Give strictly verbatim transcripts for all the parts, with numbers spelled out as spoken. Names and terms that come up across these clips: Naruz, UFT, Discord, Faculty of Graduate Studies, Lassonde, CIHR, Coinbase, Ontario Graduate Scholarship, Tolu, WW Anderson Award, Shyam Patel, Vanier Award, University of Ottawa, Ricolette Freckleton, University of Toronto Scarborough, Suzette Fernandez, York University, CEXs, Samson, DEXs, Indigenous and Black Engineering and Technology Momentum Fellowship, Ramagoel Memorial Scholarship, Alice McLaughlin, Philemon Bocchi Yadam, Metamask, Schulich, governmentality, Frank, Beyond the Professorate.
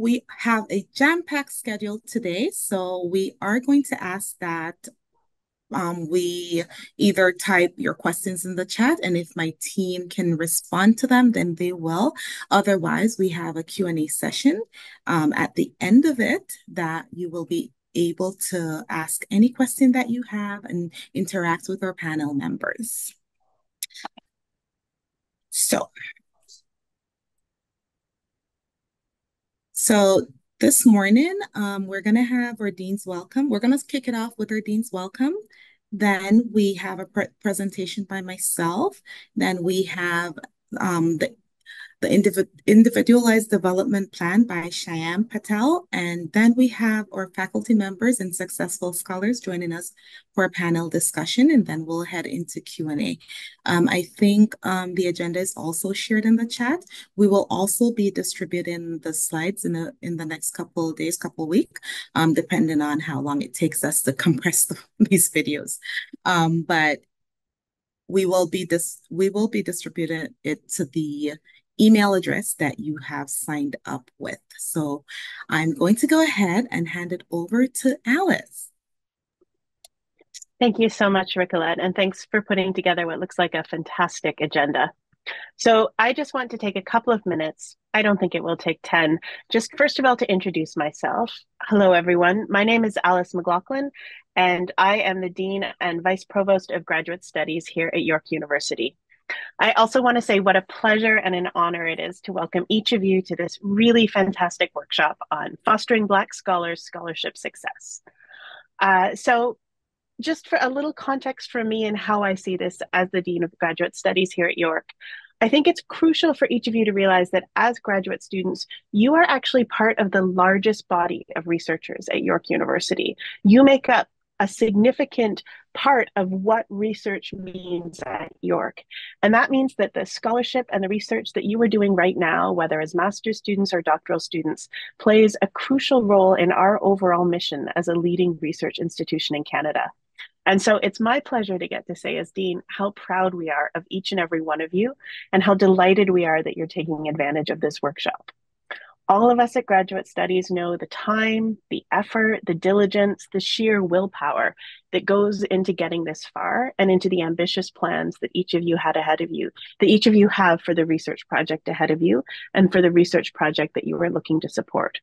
We have a jam-packed schedule today, so we are going to ask that um, we either type your questions in the chat, and if my team can respond to them, then they will. Otherwise, we have a Q and A session um, at the end of it that you will be able to ask any question that you have and interact with our panel members. So... So this morning, um, we're going to have our Dean's Welcome. We're going to kick it off with our Dean's Welcome. Then we have a pre presentation by myself. Then we have um, the, the individ Individualized Development Plan by Shyam Patel. And then we have our faculty members and successful scholars joining us for a panel discussion. And then we'll head into Q and A. Um, I think um, the agenda is also shared in the chat. We will also be distributing the slides in the in the next couple of days, couple of weeks, um, depending on how long it takes us to compress the, these videos. Um, but we will be dis we will be distributing it to the email address that you have signed up with. So I'm going to go ahead and hand it over to Alice. Thank you so much, Ricolette, and thanks for putting together what looks like a fantastic agenda. So I just want to take a couple of minutes. I don't think it will take ten. Just first of all, to introduce myself. Hello, everyone. My name is Alice McLaughlin, and I am the Dean and Vice Provost of Graduate Studies here at York University. I also want to say what a pleasure and an honor it is to welcome each of you to this really fantastic workshop on fostering Black scholars' scholarship success. Uh, so. Just for a little context for me and how I see this as the Dean of Graduate Studies here at York, I think it's crucial for each of you to realize that as graduate students, you are actually part of the largest body of researchers at York University. You make up a significant part of what research means at York. And that means that the scholarship and the research that you are doing right now, whether as master's students or doctoral students, plays a crucial role in our overall mission as a leading research institution in Canada. And so it's my pleasure to get to say as Dean how proud we are of each and every one of you and how delighted we are that you're taking advantage of this workshop. All of us at Graduate Studies know the time, the effort, the diligence, the sheer willpower that goes into getting this far and into the ambitious plans that each of you had ahead of you, that each of you have for the research project ahead of you and for the research project that you are looking to support.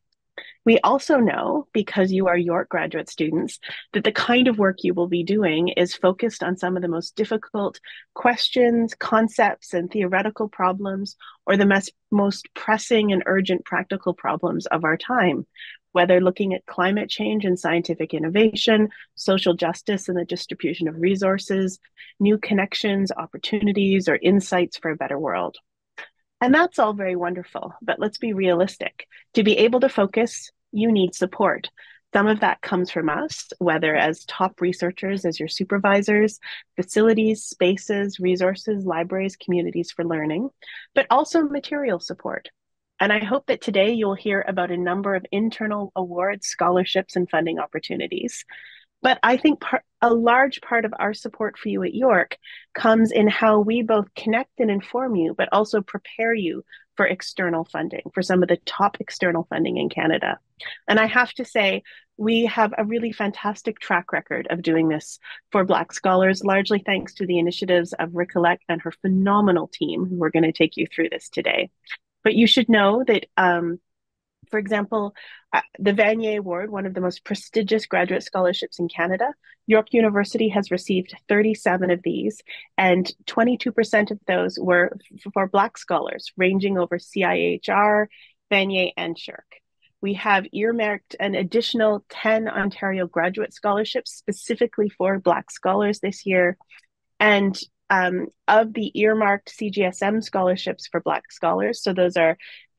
We also know, because you are York graduate students, that the kind of work you will be doing is focused on some of the most difficult questions, concepts, and theoretical problems, or the most pressing and urgent practical problems of our time, whether looking at climate change and scientific innovation, social justice and the distribution of resources, new connections, opportunities, or insights for a better world. And that's all very wonderful, but let's be realistic. To be able to focus, you need support. Some of that comes from us, whether as top researchers, as your supervisors, facilities, spaces, resources, libraries, communities for learning, but also material support. And I hope that today you'll hear about a number of internal awards, scholarships, and funding opportunities. But I think part, a large part of our support for you at York comes in how we both connect and inform you, but also prepare you for external funding, for some of the top external funding in Canada. And I have to say, we have a really fantastic track record of doing this for Black scholars, largely thanks to the initiatives of Ricolette and her phenomenal team, who are going to take you through this today. But you should know that, um, for example, Uh, the Vanier Award, one of the most prestigious graduate scholarships in Canada, York University has received thirty-seven of these, and twenty-two percent of those were for Black scholars, ranging over C I H R, Vanier, and SSHRC. We have earmarked an additional ten Ontario graduate scholarships specifically for Black scholars this year, and Um, of the earmarked C G S M scholarships for Black scholars, so those are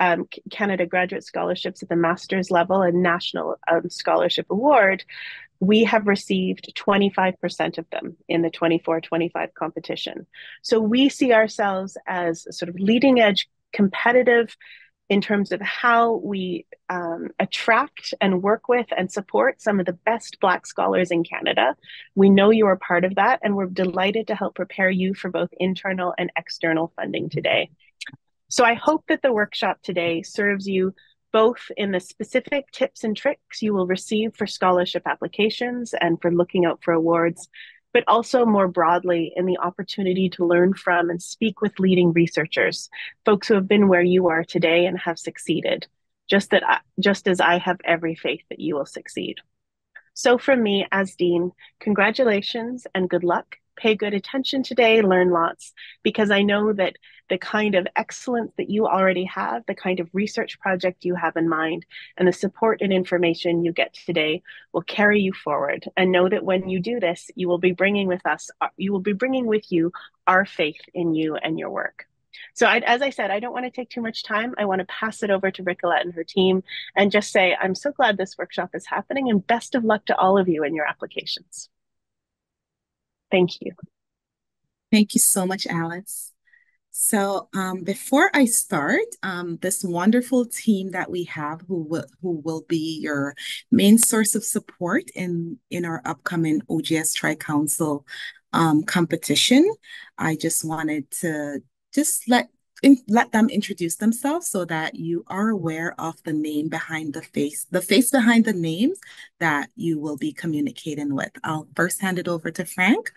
um, Canada Graduate Scholarships at the master's level and National um, Scholarship Award, we have received twenty-five percent of them in the twenty-four twenty-five competition. So we see ourselves as sort of leading edge competitive in terms of how we um, attract and work with and support some of the best Black scholars in Canada. We know you are part of that, and we're delighted to help prepare you for both internal and external funding today. So I hope that the workshop today serves you both in the specific tips and tricks you will receive for scholarship applications and for looking out for awards, but also more broadly in the opportunity to learn from and speak with leading researchers, folks who have been where you are today and have succeeded, just, that I, just as I have every faith that you will succeed. So from me as Dean, congratulations and good luck. Pay good attention today, learn lots, because I know that the kind of excellence that you already have, the kind of research project you have in mind, and the support and information you get today will carry you forward. And know that when you do this, you will be bringing with us, you will be bringing with you our faith in you and your work. So I, as I said, I don't want to take too much time. I want to pass it over to Ricolette and her team and just say, I'm so glad this workshop is happening, and best of luck to all of you in your applications. Thank you. Thank you so much, Alice. So um, before I start, um, this wonderful team that we have who will, who will be your main source of support in, in our upcoming O G S Tri-Council um, competition, I just wanted to just let, in, let them introduce themselves so that you are aware of the name behind the face, the face behind the names that you will be communicating with. I'll first hand it over to Frank.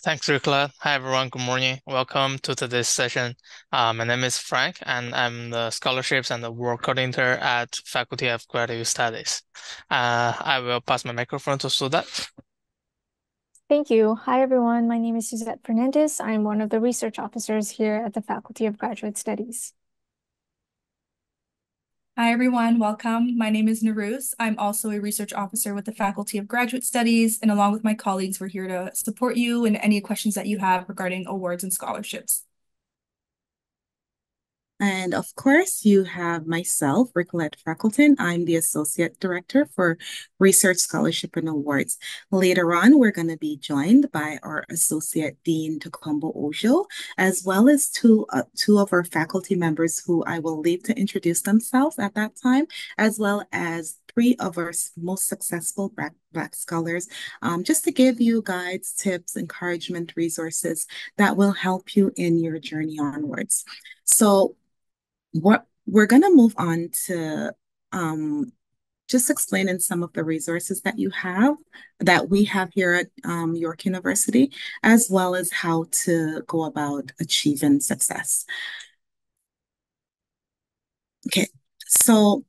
Thanks, Ricolette. Hi, everyone. Good morning. Welcome to today's session. Uh, my name is Frank, and I'm the Scholarships and Award Coordinator at Faculty of Graduate Studies. Uh, I will pass my microphone to Suzette. Thank you. Hi, everyone. My name is Suzette Fernandez. I'm one of the research officers here at the Faculty of Graduate Studies. Hi, everyone. Welcome. My name is Naruz. I'm also a research officer with the Faculty of Graduate Studies, and along with my colleagues, we're here to support you in any questions that you have regarding awards and scholarships. And of course, you have myself, Ricolette Freckleton. I'm the Associate Director for Research, Scholarship, and Awards. Later on, we're going to be joined by our Associate Dean, Tokunbo Ojo, as well as two, uh, two of our faculty members who I will leave to introduce themselves at that time, as well as three of our most successful Black, Black scholars, um, just to give you guides, tips, encouragement, resources that will help you in your journey onwards. So what we're going to move on to um, just explaining some of the resources that you have, that we have here at um, York University, as well as how to go about achieving success. Okay, so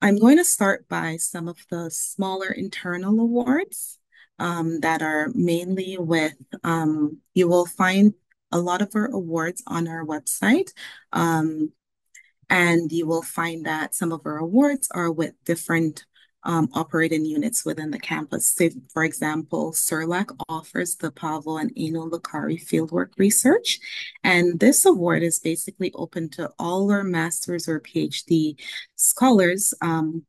I'm going to start by some of the smaller internal awards um, that are mainly with, um, you will find a lot of our awards on our website. Um, and you will find that some of our awards are with different um, operating units within the campus. So, for example, CERLAC offers the Pavel and Eno Lukari Fieldwork Research. And this award is basically open to all our master's or PhD scholars um,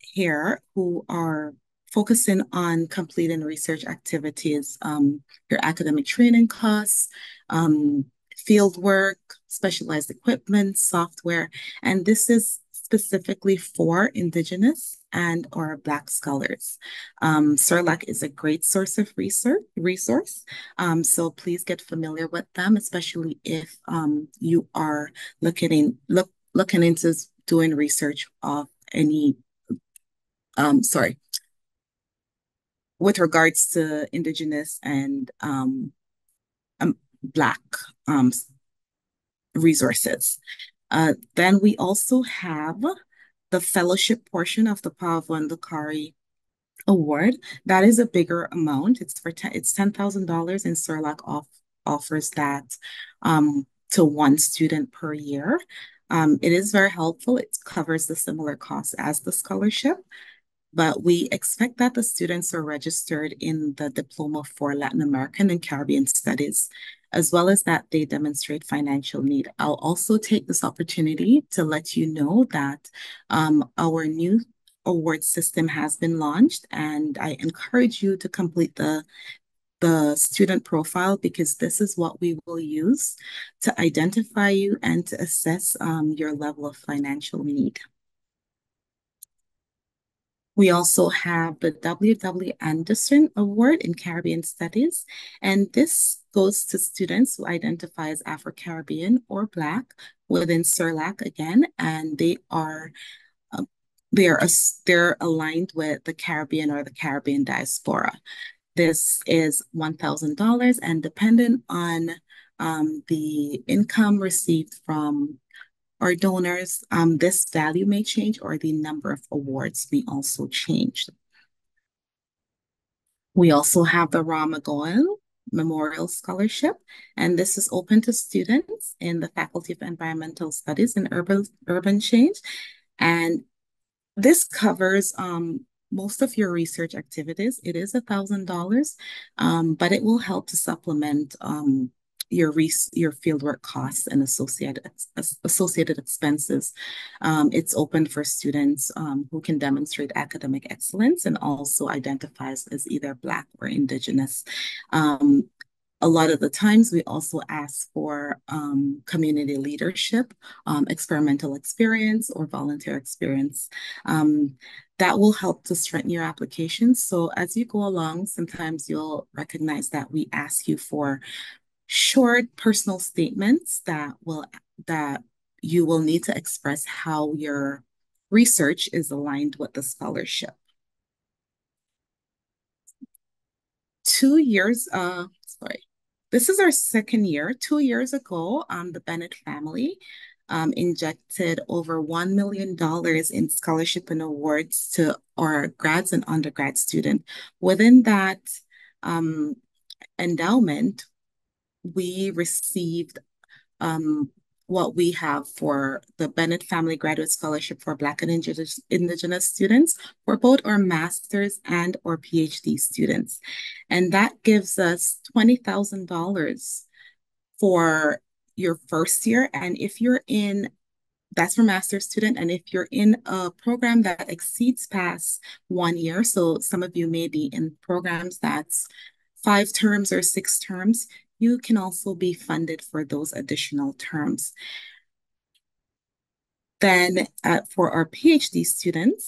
here who are focusing on completing research activities, um, your academic training costs, um, field work, specialized equipment, software, and this is specifically for Indigenous and or Black scholars. Um, CERLAC is a great source of research resource, um, so please get familiar with them, especially if um, you are looking in, look, looking into doing research of any, um, sorry, with regards to Indigenous and um, um, Black um, resources. Uh, then we also have the fellowship portion of the Pavel and Lukari Award. That is a bigger amount. It's for ten, it's ten thousand dollars, and CERLAC off, offers that um, to one student per year. Um, it is very helpful. It covers the similar costs as the scholarship, but we expect that the students are registered in the Diploma for Latin American and Caribbean Studies, as well as that they demonstrate financial need. I'll also take this opportunity to let you know that um, our new award system has been launched, and I encourage you to complete the, the student profile, because this is what we will use to identify you and to assess um, your level of financial need. We also have the W W Anderson Award in Caribbean Studies, and this goes to students who identify as Afro-Caribbean or Black within CERLAC again, and they are uh, they're uh, they're aligned with the Caribbean or the Caribbean diaspora. This is one thousand dollars, and dependent on um, the income received from our donors, um, this value may change, or the number of awards may also change. We also have the Ramagoel Memorial Scholarship, and this is open to students in the Faculty of Environmental Studies and Urban, Urban Change. And this covers um, most of your research activities. It is one thousand dollars, um, but it will help to supplement um, your res your fieldwork costs and associated associated expenses. Um, it's open for students um, who can demonstrate academic excellence and also identifies as either Black or Indigenous. Um, a lot of the times we also ask for um, community leadership, um, experimental experience, or volunteer experience. Um, That will help to strengthen your application. So as you go along, sometimes you'll recognize that we ask you for short personal statements that will that you will need to express how your research is aligned with the scholarship. Two years, uh, sorry, this is our second year. Two years ago, um, the Bennett family Um, injected over one million dollars in scholarship and awards to our grads and undergrad students. Within that um, endowment, we received um, what we have for the Bennett Family Graduate Scholarship for Black and Indigenous, Indigenous students for both our master's and our PhD students. And that gives us twenty thousand dollars for your first year. And if you're in, that's for master's student, and if you're in a program that exceeds past one year, so some of you may be in programs that's five terms or six terms, you can also be funded for those additional terms. Then uh, for our PhD students,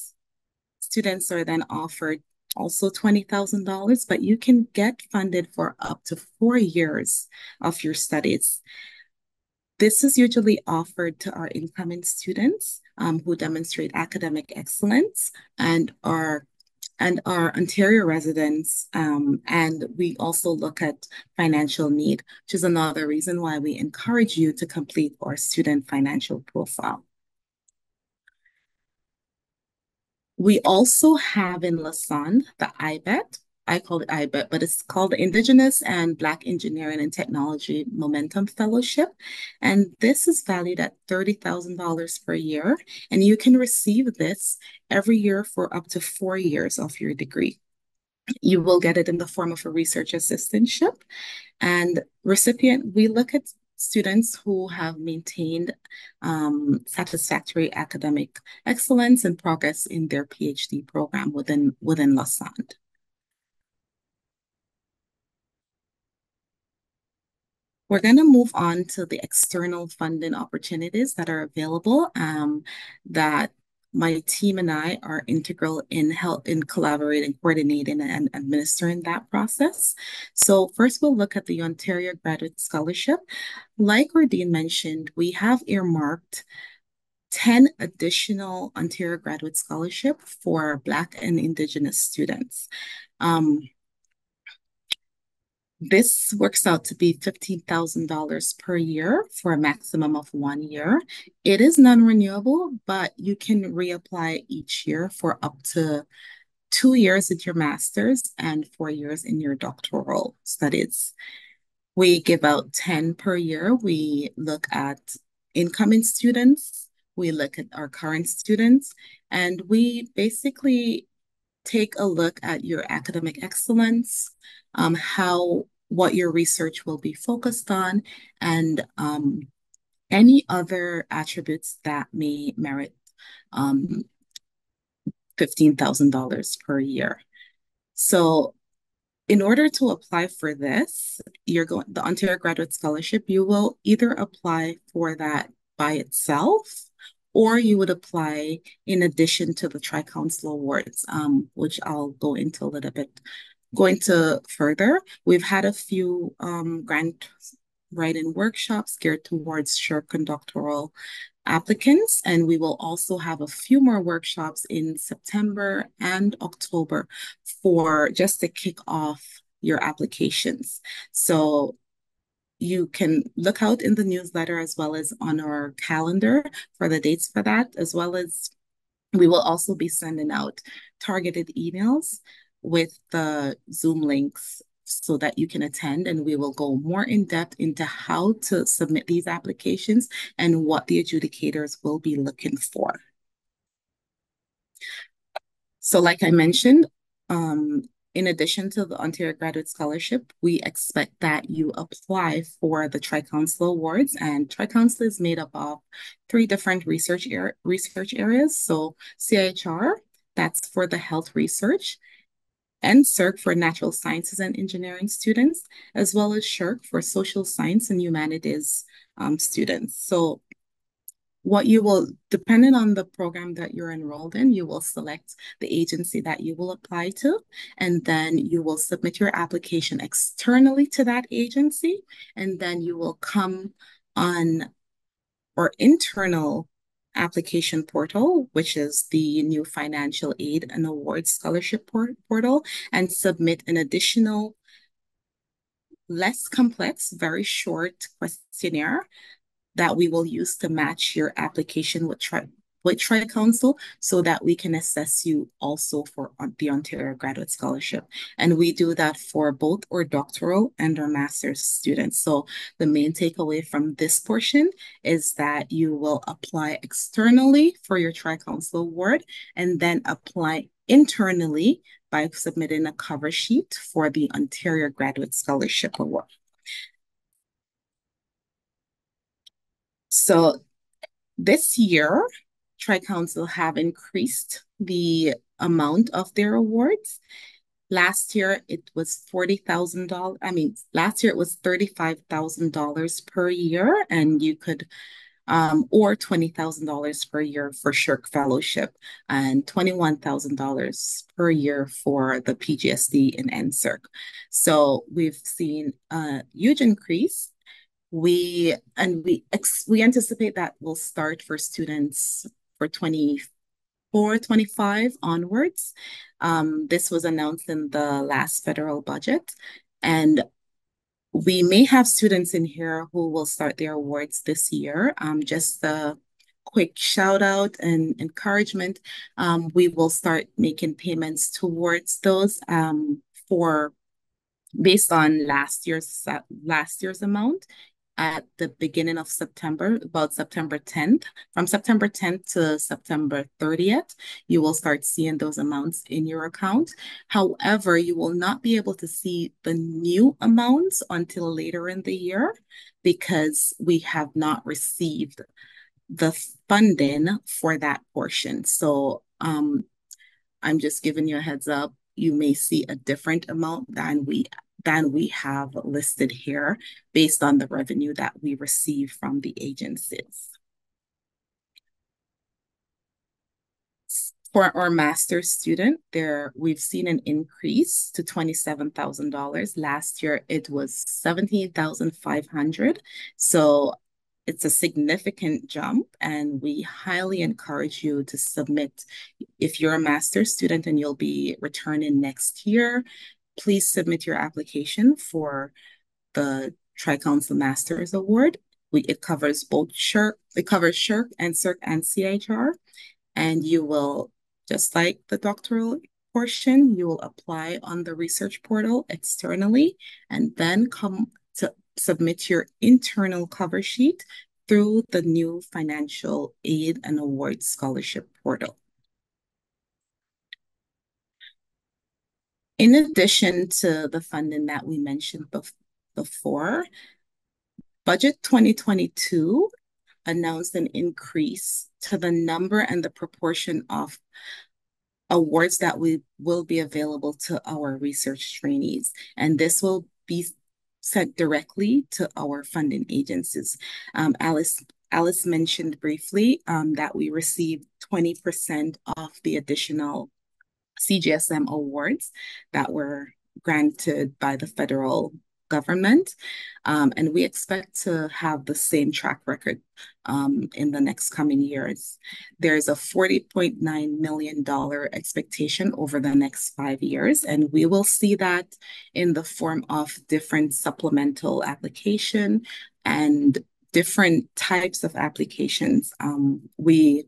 students are then offered also twenty thousand dollars, but you can get funded for up to four years of your studies. This is usually offered to our incoming students um, who demonstrate academic excellence and are, and are Ontario residents. Um, and we also look at financial need, which is another reason why we encourage you to complete our student financial profile. We also have in Lassonde the I B E T. I call it I B E T, but it's called the Indigenous and Black Engineering and Technology Momentum Fellowship. And this is valued at thirty thousand dollars per year. And you can receive this every year for up to four years of your degree. You will get it in the form of a research assistantship. And recipient, we look at students who have maintained um, satisfactory academic excellence and progress in their PhD program within, within Lassonde. We're going to move on to the external funding opportunities that are available um, that my team and I are integral in help in collaborating, coordinating, and administering that process. So first, we'll look at the Ontario Graduate Scholarship. Like Radine mentioned, we have earmarked ten additional Ontario Graduate Scholarship for Black and Indigenous students. Um, This works out to be fifteen thousand dollars per year for a maximum of one year. It is non-renewable, but you can reapply each year for up to two years in your master's and four years in your doctoral studies. We give out ten per year. We look at incoming students. We look at our current students, and we basically take a look at your academic excellence, um, how, what your research will be focused on, and um, any other attributes that may merit um, fifteen thousand dollars per year. So in order to apply for this, you're going, the Ontario Graduate Scholarship, you will either apply for that by itself, or you would apply in addition to the Tri-Council Awards, um, which I'll go into a little bit, go into further. We've had a few um, grant write-in workshops geared towards short-conductoral applicants, and we will also have a few more workshops in September and October for just to kick off your applications. So you can look out in the newsletter as well as on our calendar for the dates for that, as well as we will also be sending out targeted emails with the Zoom links so that you can attend, and we will go more in depth into how to submit these applications and what the adjudicators will be looking for. So like I mentioned, um, in addition to the Ontario Graduate Scholarship, we expect that you apply for the Tri-Council Awards, and Tri-Council is made up of three different research, er research areas. So C I H R, that's for the health research, N SERC for natural sciences and engineering students, as well as SHRC for social science and humanities um, students. So what you will, depending on the program that you're enrolled in, you will select the agency that you will apply to, and then you will submit your application externally to that agency, and then you will come on our internal application portal, which is the new financial aid and awards scholarship portal, and submit an additional less complex, very short questionnaire that we will use to match your application with tri with Tri-Council so that we can assess you also for the Ontario Graduate Scholarship. And we do that for both our doctoral and our master's students. So the main takeaway from this portion is that you will apply externally for your Tri-Council Award and then apply internally by submitting a cover sheet for the Ontario Graduate Scholarship Award. So this year, Tri-Council have increased the amount of their awards. Last year, it was forty thousand dollars. I mean, last year it was thirty-five thousand dollars per year, and you could, um, or twenty thousand dollars per year for SHRC Fellowship, and twenty-one thousand dollars per year for the P G S D and N SERC. So we've seen a huge increase. We and we ex we anticipate that will start for students for twenty-four, twenty-five onwards. Um, this was announced in the last federal budget, and we may have students in here who will start their awards this year. Um, just a quick shout out and encouragement. Um, we will start making payments towards those um, for based on last year's last year's amount. At the beginning of September, about September tenth, from September tenth to September thirtieth, you will start seeing those amounts in your account. However, you will not be able to see the new amounts until later in the year because we have not received the funding for that portion. So um, I'm just giving you a heads up. You may see a different amount than we than we have listed here based on the revenue that we receive from the agencies. For our master's student, there we've seen an increase to twenty-seven thousand dollars. Last year, it was seventeen thousand five hundred dollars. So it's a significant jump, and we highly encourage you to submit. If you're a master's student and you'll be returning next year, please submit your application for the Tri-Council Master's Award. We, it covers both SHRC, it covers SHRC and NSERC and C I H R, and you will, just like the doctoral portion, you will apply on the research portal externally and then come to submit your internal cover sheet through the new Financial Aid and Awards Scholarship portal. In addition to the funding that we mentioned bef before, Budget twenty twenty-two announced an increase to the number and the proportion of awards that we will be available to our research trainees. And this will be sent directly to our funding agencies. Um, Alice Alice mentioned briefly um, that we received twenty percent of the additional C G S M awards that were granted by the federal government. Um, and we expect to have the same track record um, in the next coming years. There is a forty point nine million dollars expectation over the next five years, and we will see that in the form of different supplemental application and different types of applications. Um, we,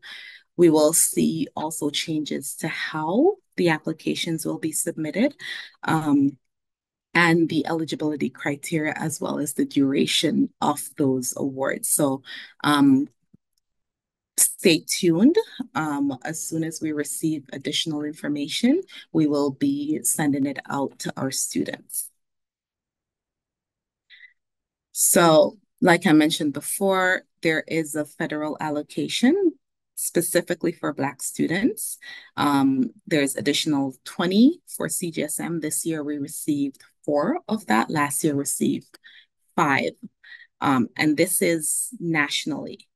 we will see also changes to how the applications will be submitted, um, and the eligibility criteria, as well as the duration of those awards. So um, stay tuned. Um, as soon as we receive additional information, we will be sending it out to our students. So like I mentioned before, there is a federal allocation specifically for Black students. Um, there's additional twenty for C G S M. This year we received four of that. Last year received five. Um, and this is nationally.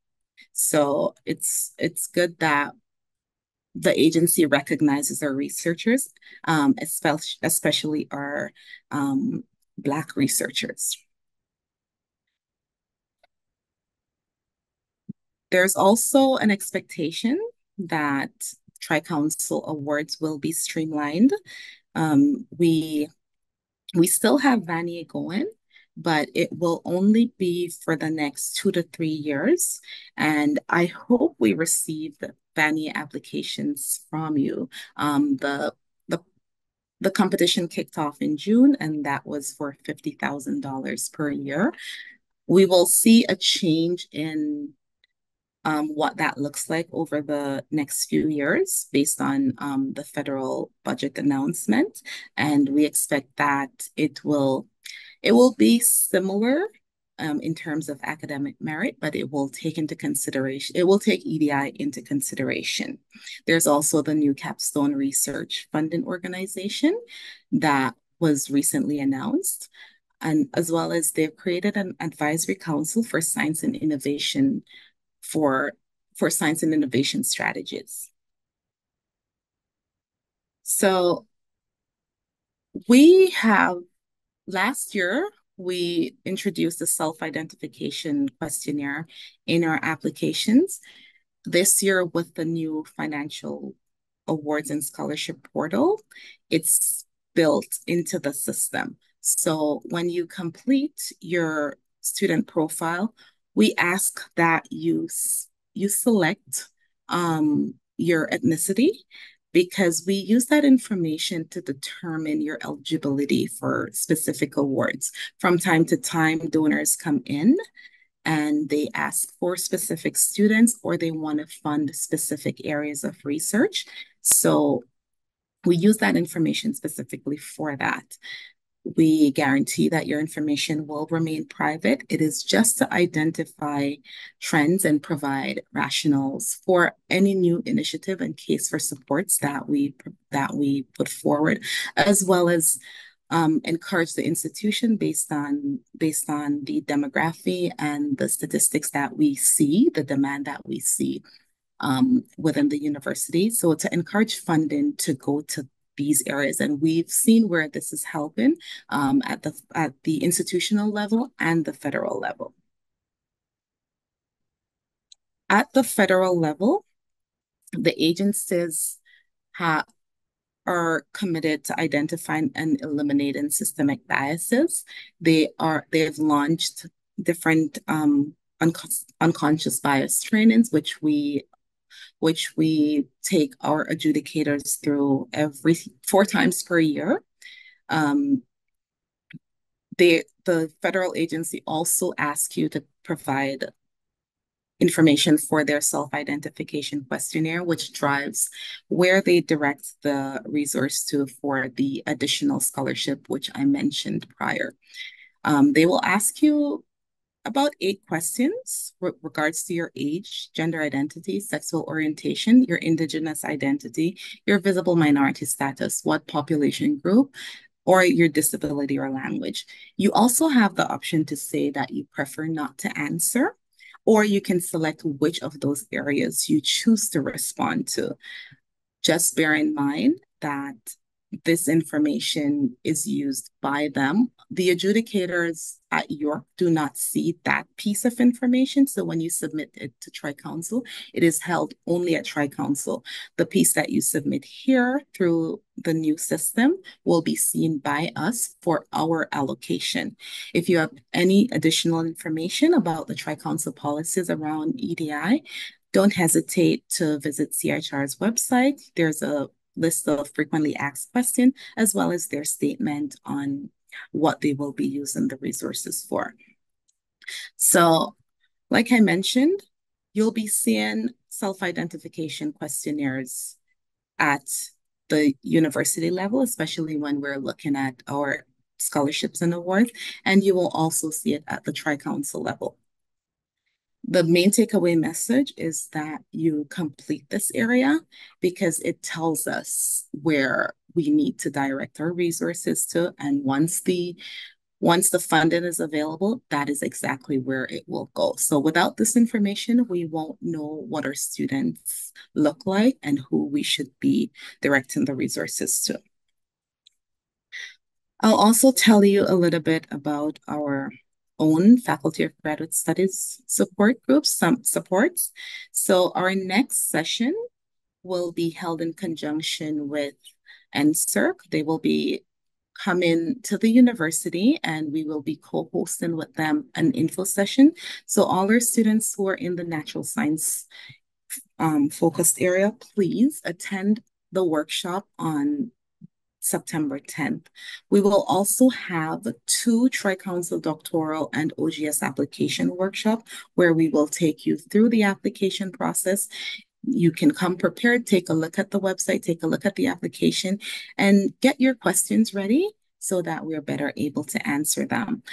So it's, it's good that the agency recognizes our researchers, um, especially, especially our um, Black researchers. There's also an expectation that Tri-Council awards will be streamlined. Um, we, we still have Vanier going, but it will only be for the next two to three years. And I hope we receive the Vanier applications from you. Um, the, the, the competition kicked off in June, and that was for fifty thousand dollars per year. We will see a change in Um, what that looks like over the next few years based on um, the federal budget announcement. And we expect that it will, it will be similar um, in terms of academic merit, but it will take into consideration, it will take E D I into consideration. There's also the new Capstone Research Funding Organization that was recently announced, and as well as they've created an advisory council for science and innovation for, for science and innovation strategies. So we have, last year, we introduced a self-identification questionnaire in our applications. This year with the new financial awards and scholarship portal, it's built into the system. So when you complete your student profile, we ask that you, you select um, your ethnicity, because we use that information to determine your eligibility for specific awards. From time to time, donors come in and they ask for specific students, or they want to fund specific areas of research. So we use that information specifically for that. We guarantee that your information will remain private. It is just to identify trends and provide rationales for any new initiative and case for supports that we that we put forward, as well as um, encourage the institution based on based on the demography and the statistics that we see, the demand that we see um, within the university. So to encourage funding to go to these areas, and we've seen where this is helping um, at the at the institutional level and the federal level. At the federal level, the agencies have are committed to identifying and eliminating systemic biases. They are they've launched different um, unc- unconscious bias trainings, which we. which we take our adjudicators through every four times per year. Um, they, the federal agency also asks you to provide information for their self-identification questionnaire, which drives where they direct the resource to for the additional scholarship, which I mentioned prior. Um, they will ask you about eight questions with regards to your age, gender identity, sexual orientation, your indigenous identity, your visible minority status, what population group, or your disability or language. You also have the option to say that you prefer not to answer, or you can select which of those areas you choose to respond to. Just bear in mind that this information is used by them. The adjudicators at York do not see that piece of information. So when you submit it to Tri-Council, it is held only at Tri-Council. The piece that you submit here through the new system will be seen by us for our allocation. If you have any additional information about the Tri-Council policies around E D I, don't hesitate to visit C I H R's website. There's a list of frequently asked questions, as well as their statement on what they will be using the resources for. So, like I mentioned, you'll be seeing self-identification questionnaires at the university level, especially when we're looking at our scholarships and awards, and you will also see it at the Tri-Council level. The main takeaway message is that you complete this area because it tells us where we need to direct our resources to. And once the, once the funding is available, that is exactly where it will go. So without this information, we won't know what our students look like and who we should be directing the resources to. I'll also tell you a little bit about our own Faculty of Graduate Studies support groups, some supports. So our next session will be held in conjunction with N SERC. They will be coming to the university and we will be co-hosting with them an info session. So all our students who are in the natural science um, focused area, please attend the workshop on September tenth. We will also have two Tri-Council doctoral and O G S application workshop where we will take you through the application process. You can come prepared, take a look at the website, take a look at the application, and get your questions ready so that we're better able to answer them.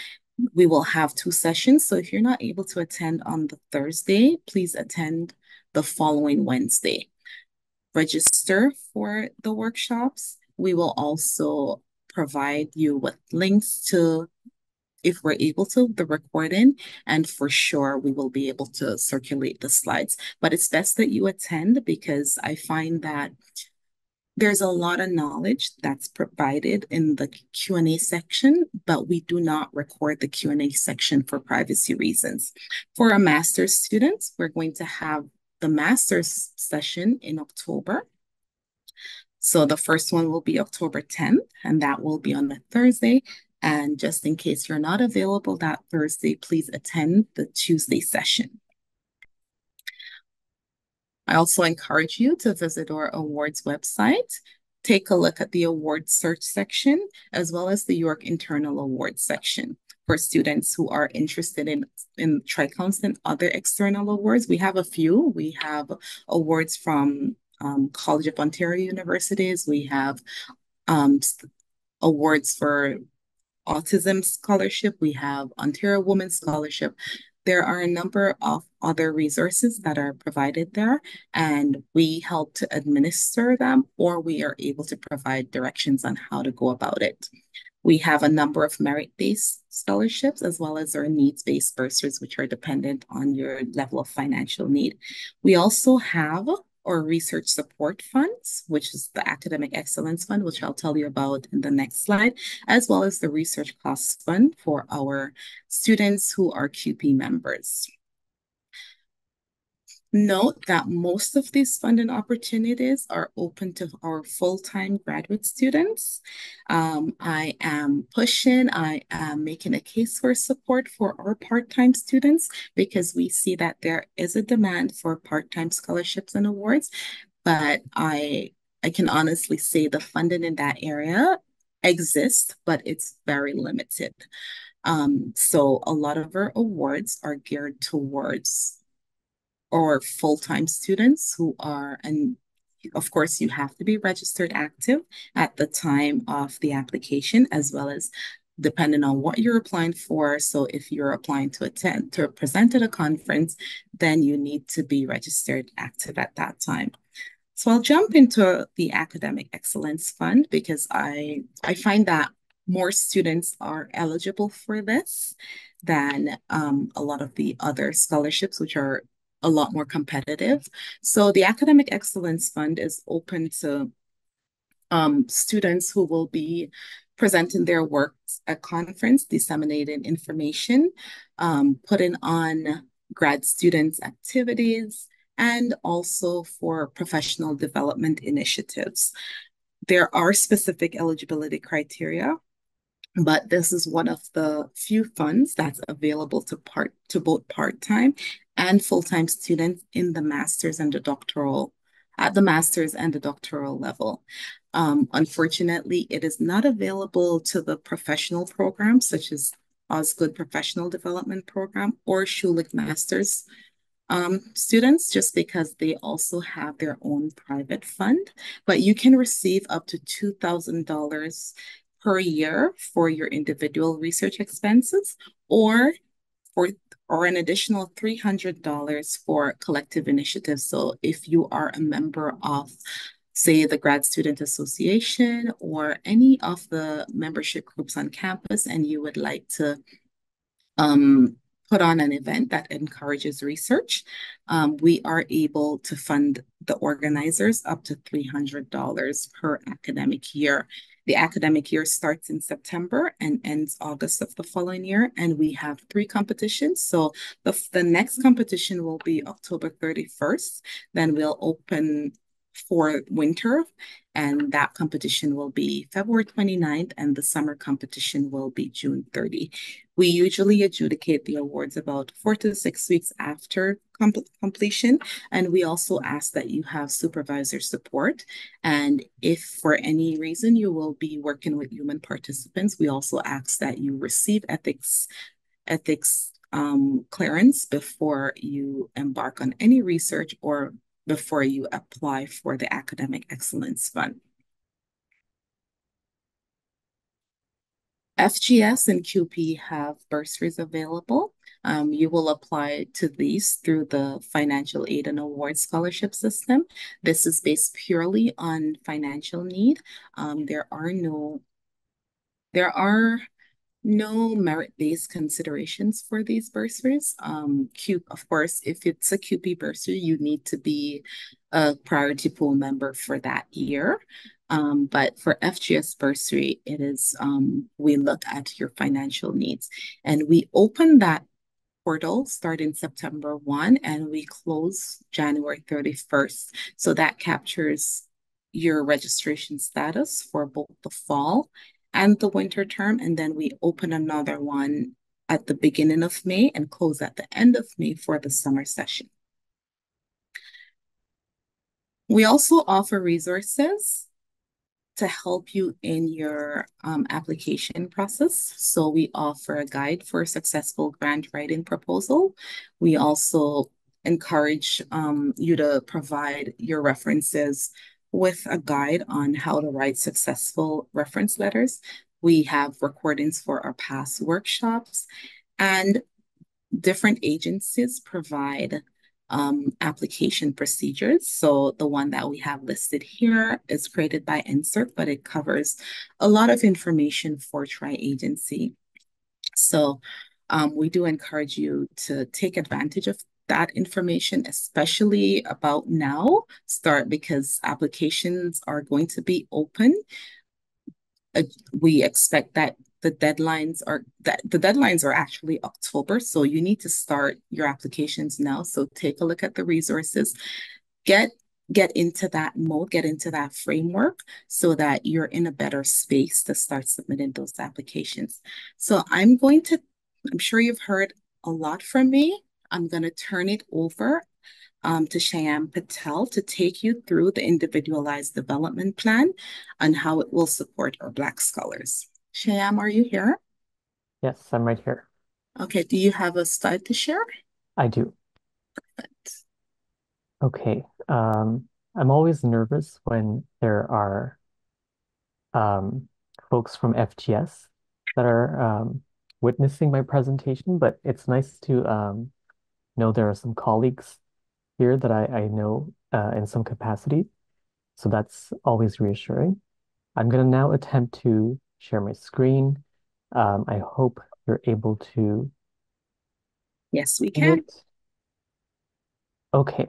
We will have two sessions, so if you're not able to attend on the Thursday, please attend the following Wednesday. Register for the workshops. We will also provide you with links to, if we're able to, the recording, and for sure we will be able to circulate the slides. But it's best that you attend because I find that there's a lot of knowledge that's provided in the Q and A section, but we do not record the Q and A section for privacy reasons. For our master's students, we're going to have the master's session in October. So the first one will be October tenth, and that will be on a Thursday. And just in case you're not available that Thursday, please attend the Tuesday session. I also encourage you to visit our awards website, take a look at the awards search section, as well as the York internal awards section. For students who are interested in, in Tri-Council and other external awards, we have a few. We have awards from Um, College of Ontario universities. We have um, awards for autism scholarship. We have Ontario Women's Scholarship. There are a number of other resources that are provided there, and we help to administer them, or we are able to provide directions on how to go about it. We have a number of merit-based scholarships as well as our needs-based bursaries, which are dependent on your level of financial need. We also have or research support funds, which is the Academic Excellence Fund, which I'll tell you about in the next slide, as well as the Research Costs Fund for our students who are Q P members. Note that most of these funding opportunities are open to our full-time graduate students. Um, I am pushing, I am making a case for support for our part-time students because we see that there is a demand for part-time scholarships and awards, but I, I can honestly say the funding in that area exists, but it's very limited. Um, so a lot of our awards are geared towards or full-time students who are, and of course you have to be registered active at the time of the application, as well as depending on what you're applying for. So if you're applying to attend, to present at a conference, then you need to be registered active at that time. So I'll jump into the Academic Excellence Fund because I, I find that more students are eligible for this than um, a lot of the other scholarships, which are a lot more competitive. So the Academic Excellence Fund is open to um, students who will be presenting their works at conference, disseminating information, um, putting on grad students' activities, and also for professional development initiatives. There are specific eligibility criteria, but this is one of the few funds that's available to part to both part-time and full-time students in the master's and the doctoral, at the master's and the doctoral level. Um, unfortunately, it is not available to the professional programs such as Osgood Professional Development Program or Schulich Masters um, students, just because they also have their own private fund. But you can receive up to two thousand dollars per year for your individual research expenses, or for or an additional three hundred dollars for collective initiatives. So if you are a member of, say, the Grad Student Association or any of the membership groups on campus, and you would like to um, put on an event that encourages research, um, we are able to fund the organizers up to three hundred dollars per academic year. The academic year starts in September and ends August of the following year, and we have three competitions. So the, the next competition will be October thirty-first. Then we'll open for winter, and that competition will be February twenty-ninth, and the summer competition will be June thirtieth. We usually adjudicate the awards about four to six weeks after com completion, and we also ask that you have supervisor support, and if for any reason you will be working with human participants, we also ask that you receive ethics ethics um, clearance before you embark on any research or before you apply for the Academic Excellence Fund. F G S and Q P have bursaries available. Um, you will apply to these through the Financial Aid and Award Scholarship System. This is based purely on financial need. Um, there are no, there are no merit-based considerations for these bursaries. Um, Q, of course, if it's a Q P bursary, you need to be a priority pool member for that year. Um, but for F G S bursary, it is um, we look at your financial needs, and we open that portal starting September first, and we close January thirty-first. So that captures your registration status for both the fall and the winter term, and then we open another one at the beginning of May and close at the end of May for the summer session. We also offer resources to help you in your um, application process. So we offer a guide for a successful grant writing proposal. We also encourage um, you to provide your references with a guide on how to write successful reference letters. We have recordings for our past workshops, and different agencies provide um, application procedures. So the one that we have listed here is created by N SERC, but it covers a lot of information for tri-agency. So um, we do encourage you to take advantage of that information, especially about now start, because applications are going to be open. Uh, we expect that the deadlines are that the deadlines are actually October, so you need to start your applications now. So take a look at the resources, get get into that mode, get into that framework, so that you're in a better space to start submitting those applications. So I'm going to, I'm sure you've heard a lot from me. I'm going to turn it over um, to Shyam Patel to take you through the individualized development plan and how it will support our Black scholars. Shyam, are you here? Yes, I'm right here. Okay, do you have a slide to share? I do. Perfect. Okay, um, I'm always nervous when there are um, folks from F G S that are um, witnessing my presentation, but it's nice to um, know there are some colleagues here that I, I know uh, in some capacity, so that's always reassuring. I'm going to now attempt to share my screen. Um, I hope you're able to. Yes, we can. It. Okay,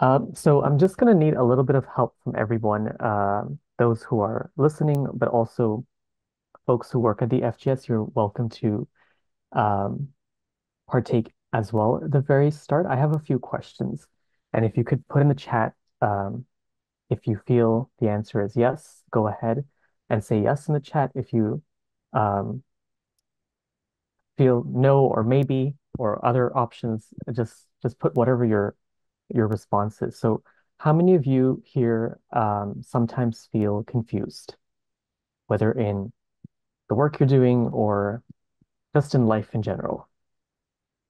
um, so I'm just going to need a little bit of help from everyone. Um, those who are listening, but also folks who work at the F G S, you're welcome to um, partake as well. At the very start, I have a few questions. And if you could put in the chat, um, if you feel the answer is yes, go ahead and say yes in the chat. If you um, feel no or maybe or other options, just just put whatever your your response is. So how many of you here um, sometimes feel confused, whether in the work you're doing or just in life in general?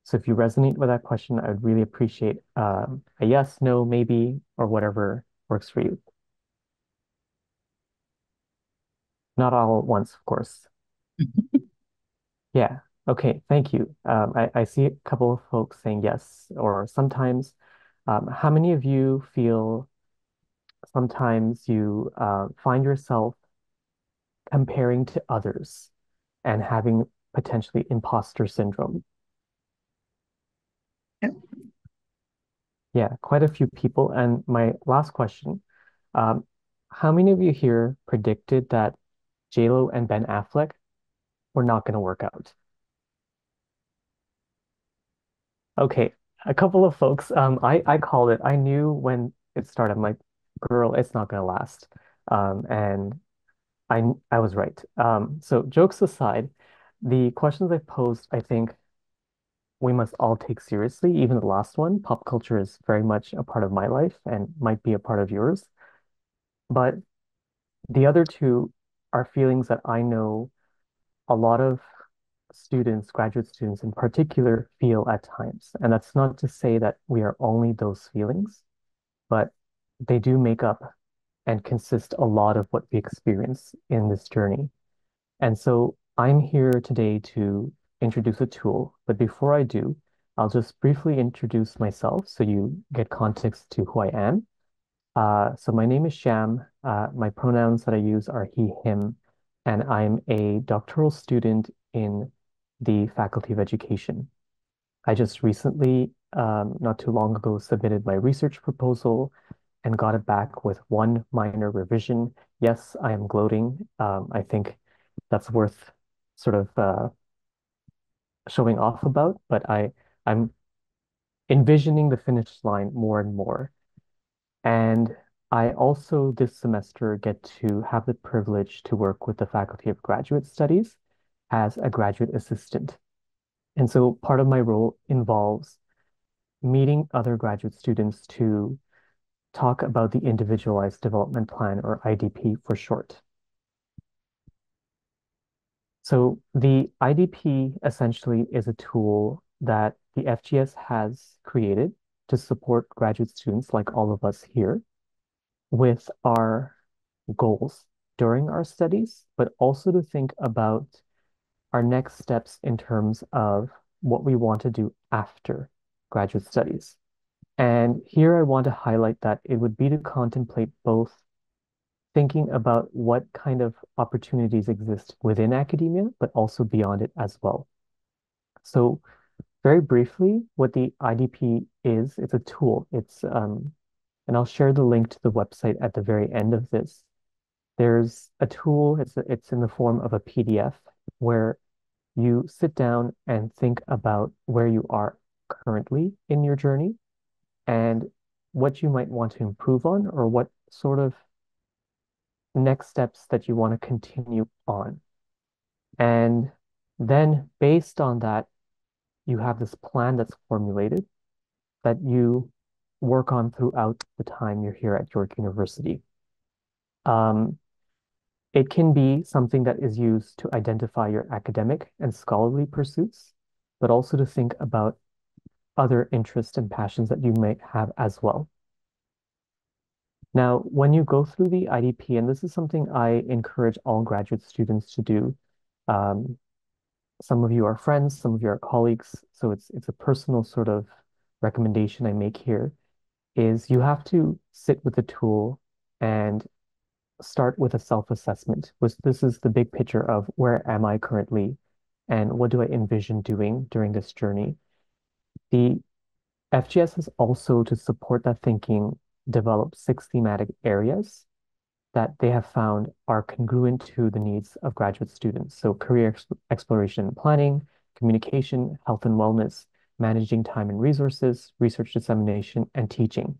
So if you resonate with that question, I would really appreciate um, a yes, no, maybe, or whatever works for you. Not all at once, of course. Yeah, okay, thank you. Um, I, I see a couple of folks saying yes, or sometimes. Um, how many of you feel sometimes you uh, find yourself comparing to others and having potentially imposter syndrome? Yep. Yeah, quite a few people. And my last question, um, how many of you here predicted that J Lo and Ben Affleck were not going to work out? Okay, a couple of folks. Um, I, I called it. I knew when it started. I'm like, girl, it's not going to last. Um, and I, I was right. Um, so jokes aside, the questions I posed, I think, we must all take seriously, even the last one. Pop culture is very much a part of my life and might be a part of yours. But the other two are feelings that I know a lot of students, graduate students in particular, feel at times. And that's not to say that we are only those feelings, but they do make up and consist a lot of what we experience in this journey. And so I'm here today to introduce a tool, but before I do, I'll just briefly introduce myself so you get context to who I am. Uh, so my name is Shyam. Uh, my pronouns that I use are he, him, and I'm a doctoral student in the Faculty of Education. I just recently, um, not too long ago, submitted my research proposal and got it back with one minor revision. Yes, I am gloating. Um, I think that's worth sort of uh, showing off about, but I, I'm envisioning the finish line more and more. And I also this semester get to have the privilege to work with the Faculty of Graduate Studies as a graduate assistant. And so part of my role involves meeting other graduate students to talk about the Individualized Development Plan, or I D P for short. So the I D P essentially is a tool that the F G S has created to support graduate students like all of us here with our goals during our studies, but also to think about our next steps in terms of what we want to do after graduate studies. And here I want to highlight that it would be to contemplate both thinking about what kind of opportunities exist within academia, but also beyond it as well. So very briefly, what the I D P is, it's a tool. It's, um, and I'll share the link to the website at the very end of this. There's a tool, it's, it's in the form of a P D F, where you sit down and think about where you are currently in your journey and what you might want to improve on, or what sort of next steps that you want to continue on. And then based on that, you have this plan that's formulated that you work on throughout the time you're here at York University. Um, it can be something that is used to identify your academic and scholarly pursuits, but also to think about other interests and passions that you might have as well. Now, when you go through the I D P, and this is something I encourage all graduate students to do, um, some of you are friends, some of you are colleagues, so it's, it's a personal sort of recommendation I make here, is you have to sit with the tool and start with a self-assessment, which this is the big picture of where am I currently and what do I envision doing during this journey. The F G S is also, to support that thinking, develop six thematic areas that they have found are congruent to the needs of graduate students. So career ex exploration and planning, communication, health and wellness, managing time and resources, research dissemination, and teaching.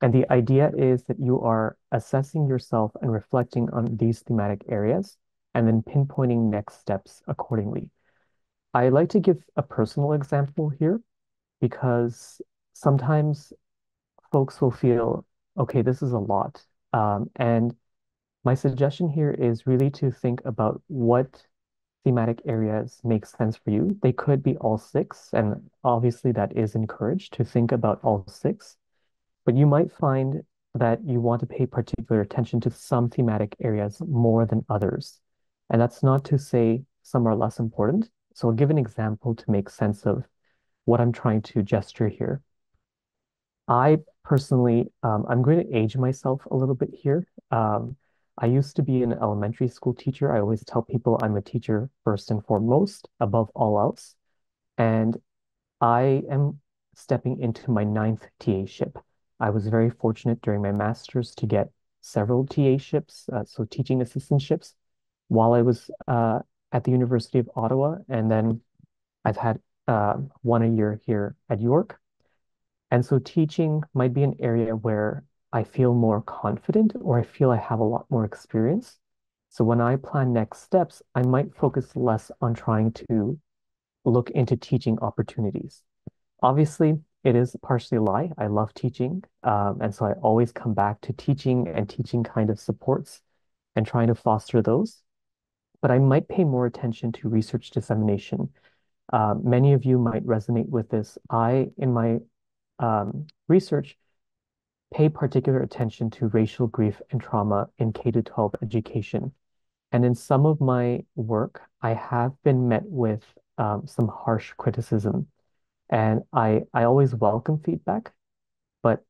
And the idea is that you are assessing yourself and reflecting on these thematic areas and then pinpointing next steps accordingly. I like to give a personal example here because sometimes folks will feel, okay, this is a lot. Um, and my suggestion here is really to think about what thematic areas make sense for you. They could be all six, and obviously that is encouraged to think about all six, but you might find that you want to pay particular attention to some thematic areas more than others. And that's not to say some are less important. So I'll give an example to make sense of what I'm trying to gesture here. I personally, um, I'm going to age myself a little bit here. Um, I used to be an elementary school teacher. I always tell people I'm a teacher first and foremost, above all else. And I am stepping into my ninth T A-ship. I was very fortunate during my master's to get several T A-ships, uh, so teaching assistantships, while I was uh, at the University of Ottawa. And then I've had uh, one a year here at York. And so teaching might be an area where I feel more confident, or I feel I have a lot more experience. So when I plan next steps, I might focus less on trying to look into teaching opportunities. Obviously, it is partially a lie. I love teaching. Um, and so I always come back to teaching and teaching kind of supports and trying to foster those. But I might pay more attention to research dissemination. Uh, many of you might resonate with this. I, in my um, research, pay particular attention to racial grief and trauma in K through twelve education. And in some of my work, I have been met with um, some harsh criticism. And I, I always welcome feedback, but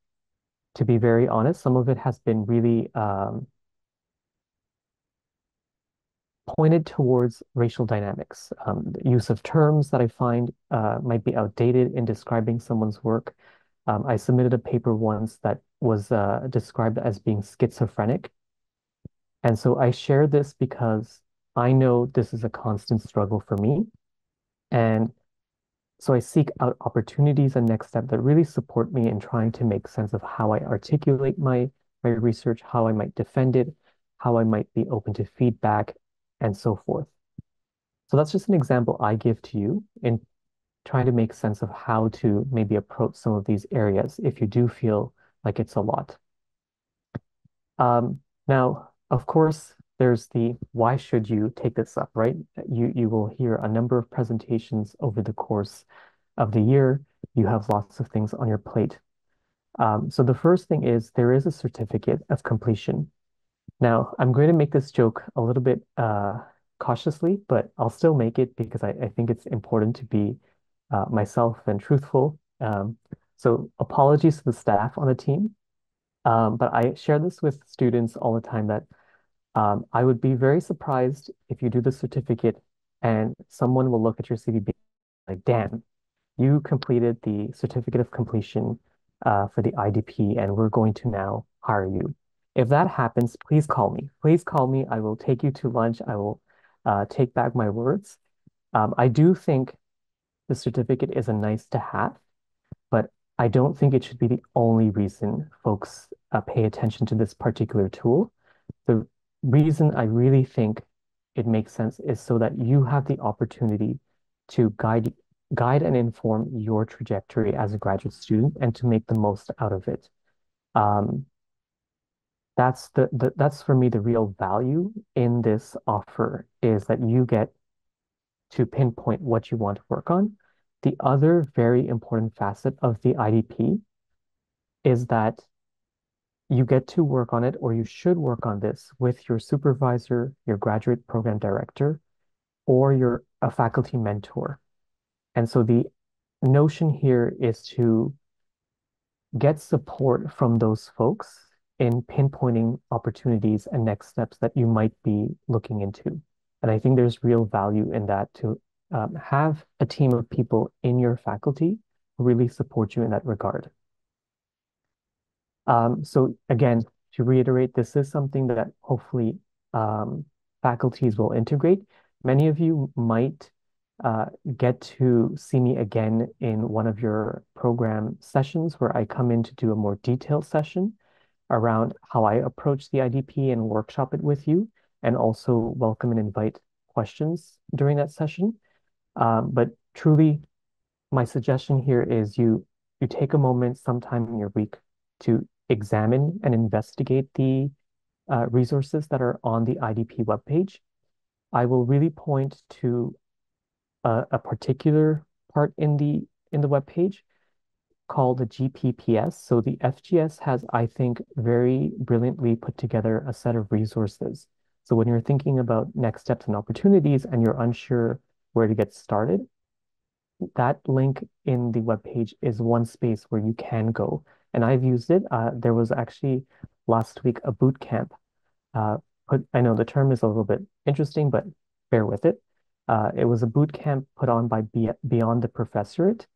to be very honest, some of it has been really um, pointed towards racial dynamics. Um, the use of terms that I find uh, might be outdated in describing someone's work. Um, I submitted a paper once that was uh, described as being schizophrenic. And so I share this because I know this is a constant struggle for me. And so I seek out opportunities and next steps that really support me in trying to make sense of how I articulate my, my research, how I might defend it, how I might be open to feedback, and so forth. So that's just an example I give to you in trying to make sense of how to maybe approach some of these areas if you do feel like it's a lot. Um, now, of course, there's the why should you take this up, right? You, you will hear a number of presentations over the course of the year. You have lots of things on your plate. Um, so the first thing is there is a certificate of completion. Now, I'm going to make this joke a little bit uh, cautiously, but I'll still make it because I, I think it's important to be Uh, myself and truthful. Um, so apologies to the staff on the team. Um, but I share this with students all the time that um, I would be very surprised if you do the certificate and someone will look at your C V like, damn, you completed the certificate of completion uh, for the I D P and we're going to now hire you. If that happens, please call me. Please call me. I will take you to lunch. I will uh, take back my words. Um, I do think the certificate is a nice to have, but I don't think it should be the only reason folks uh, pay attention to this particular tool. The reason I really think it makes sense is so that you have the opportunity to guide, guide and inform your trajectory as a graduate student and to make the most out of it. Um, that's, the, the, that's for me the real value in this offer is that you get to pinpoint what you want to work on. The other very important facet of the I D P is that you get to work on it, or you should work on this with your supervisor, your graduate program director, or your a faculty mentor. And so the notion here is to get support from those folks in pinpointing opportunities and next steps that you might be looking into. And I think there's real value in that to um, have a team of people in your faculty who really support you in that regard. Um, so again, to reiterate, this is something that hopefully um, faculties will integrate. Many of you might uh, get to see me again in one of your program sessions where I come in to do a more detailed session around how I approach the I D P and workshop it with you, and also welcome and invite questions during that session. Um, but truly, my suggestion here is you you take a moment sometime in your week to examine and investigate the uh, resources that are on the I D P webpage. I will really point to a, a particular part in the in the webpage called the G P P S. So the F G S has, I think, very brilliantly put together a set of resources. So when you're thinking about next steps and opportunities and you're unsure where to get started, that link in the webpage is one space where you can go. And I've used it. Uh, there was actually last week a boot camp. Uh, put, I know the term is a little bit interesting, but bear with it. Uh, it was a boot camp put on by Be Beyond the Professorate,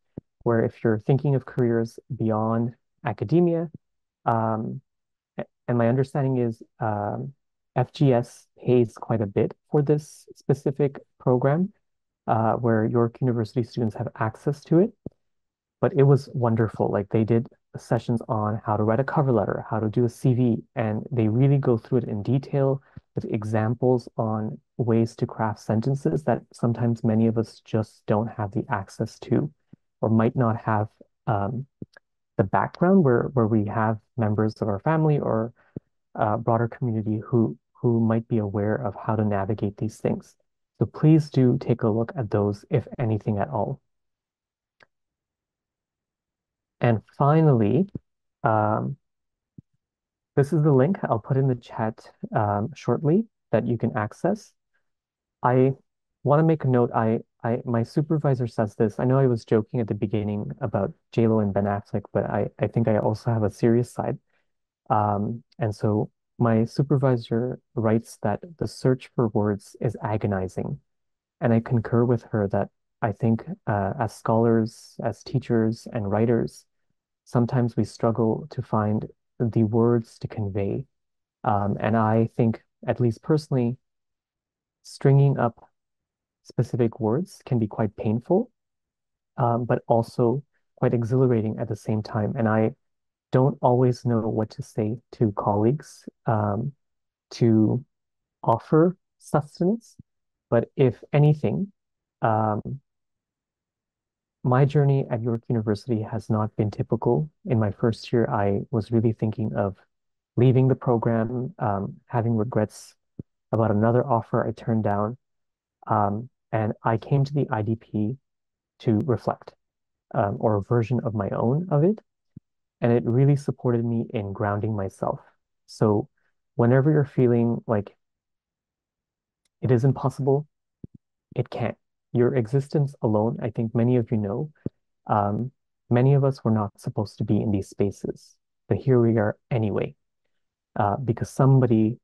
where if you're thinking of careers beyond academia, um, and my understanding is um, F G S pays quite a bit for this specific program, Uh, where York University students have access to it. But it was wonderful. Like, they did sessions on how to write a cover letter, how to do a C V, and they really go through it in detail with examples on ways to craft sentences that sometimes many of us just don't have the access to, or might not have um, the background where, where we have members of our family or uh, broader community who, who might be aware of how to navigate these things. So please do take a look at those, if anything at all. And finally, um, this is the link I'll put in the chat um, shortly that you can access. I want to make a note. I, I, my supervisor says this. I know I was joking at the beginning about J Lo and Ben Affleck, but I, I think I also have a serious side. Um, and so my supervisor writes that the search for words is agonizing. And I concur with her that I think uh, as scholars, as teachers and writers, sometimes we struggle to find the words to convey. Um, and I think, at least personally, stringing up specific words can be quite painful, um, but also quite exhilarating at the same time. And I don't always know what to say to colleagues um, to offer sustenance. But if anything, um, my journey at York University has not been typical. In my first year, I was really thinking of leaving the program, um, having regrets about another offer I turned down. Um, and I came to the I D P to reflect, um, or a version of my own of it. And it really supported me in grounding myself. So whenever you're feeling like it is impossible, it can't. Your existence alone, I think many of you know, um, many of us were not supposed to be in these spaces. But here we are anyway, uh, because somebody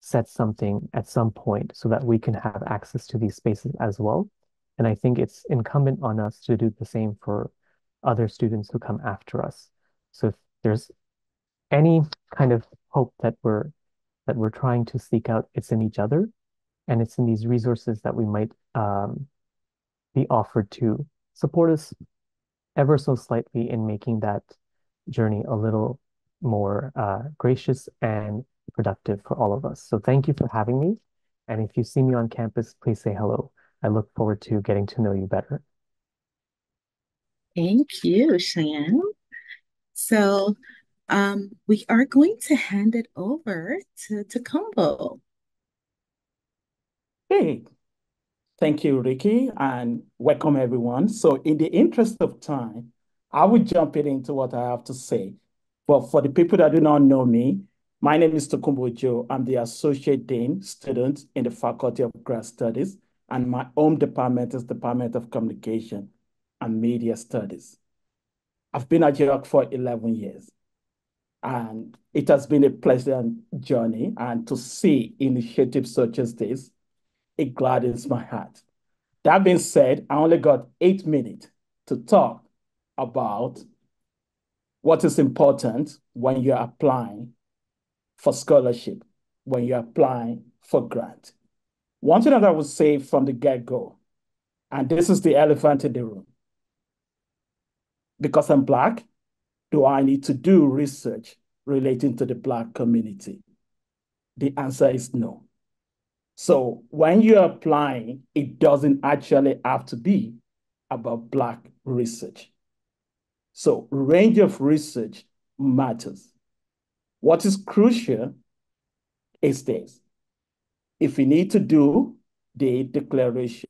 said something at some point so that we can have access to these spaces as well. And I think it's incumbent on us to do the same for other students who come after us. So if there's any kind of hope that we're that we're trying to seek out, it's in each other, and it's in these resources that we might um, be offered to support us ever so slightly in making that journey a little more uh, gracious and productive for all of us. So thank you for having me. And if you see me on campus, please say hello. I look forward to getting to know you better. Thank you, Shyam. So um, we are going to hand it over to Tokunbo. Hey, thank you, Ricky, and welcome everyone. So in the interest of time, I will jump it into what I have to say. But for the people that do not know me, my name is Tokunbo Ojo. I'm the Associate Dean student in the Faculty of Grad Studies, and my home department is Department of Communication and Media Studies. I've been at York for eleven years, and it has been a pleasant journey, and to see initiatives such as this, it gladdens my heart. That being said, I only got eight minutes to talk about what is important when you're applying for scholarship when you're applying for grant. One thing that I would say from the get-go, and this is the elephant in the room, because I'm Black, do I need to do research relating to the Black community? The answer is no. So when you're applying, it doesn't actually have to be about Black research. So range of research matters. What is crucial is this. If you need to do the declaration,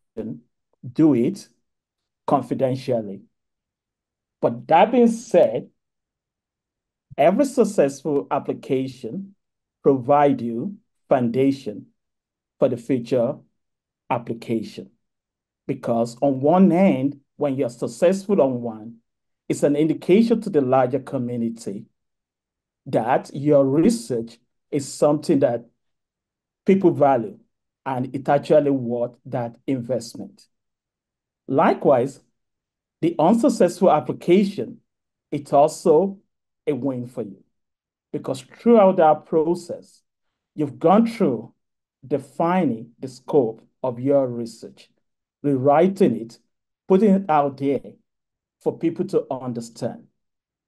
do it confidentially. But that being said, every successful application provides you foundation for the future application. Because on one hand, when you're successful on one, it's an indication to the larger community that your research is something that people value, and it actually worth that investment. Likewise, the unsuccessful application, it's also a win for you, because throughout that process, you've gone through defining the scope of your research, rewriting it, putting it out there for people to understand.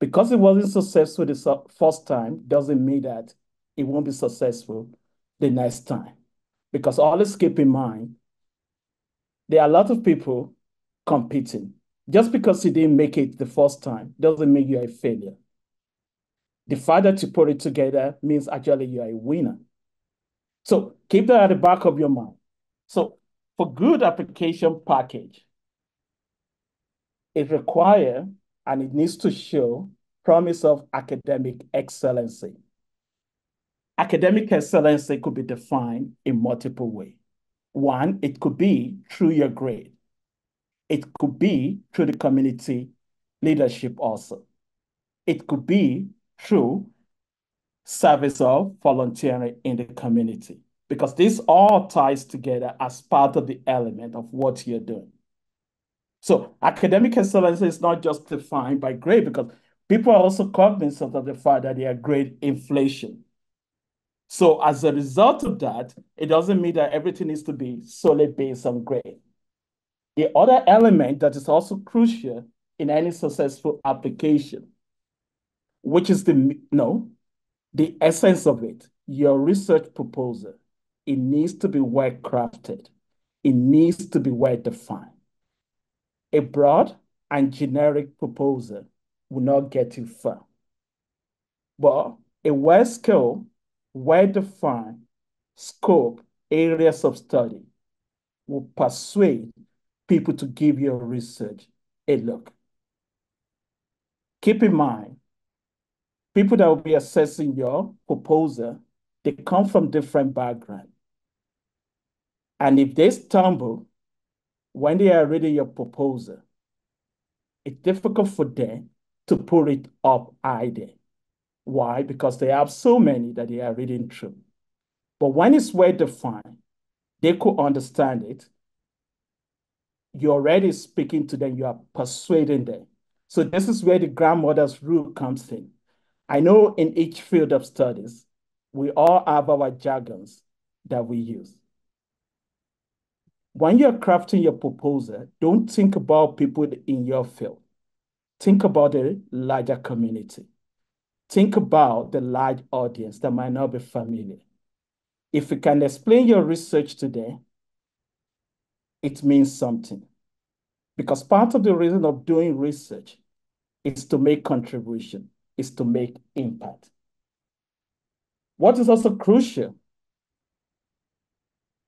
Because it wasn't successful the first time doesn't mean that it won't be successful the next time. Because always keep in mind, there are a lot of people competing. Just because you didn't make it the first time doesn't mean you're a failure. The fact that you put it together means actually you're a winner. So keep that at the back of your mind. So for good application package, it requires and it needs to show promise of academic excellency. Academic excellency could be defined in multiple ways. One, it could be through your grade. It could be through the community leadership also. It could be through service of volunteering in the community, because this all ties together as part of the element of what you're doing. So academic excellence is not just defined by grade, because people are also cognizant of the fact that there are grade inflation. So as a result of that, it doesn't mean that everything needs to be solely based on grade. The other element that is also crucial in any successful application, which is the, no, the essence of it, your research proposal, it needs to be well-crafted. It needs to be well-defined. A broad and generic proposal will not get you far. But a well-scaled, well-defined scope, areas of study will persuade people to give your research a look. Keep in mind, people that will be assessing your proposal, they come from different backgrounds. And if they stumble when they are reading your proposal, it's difficult for them to pull it up either. Why? Because they have so many that they are reading through. But when it's well-defined, they could understand it. You're already speaking to them, you are persuading them. So this is where the grandmother's rule comes in. I know in each field of studies, we all have our jargons that we use. When you're crafting your proposal, don't think about people in your field. Think about the larger community. Think about the large audience that might not be familiar. If you can explain your research today, it means something, because part of the reason of doing research is to make contribution, is to make impact. What is also crucial?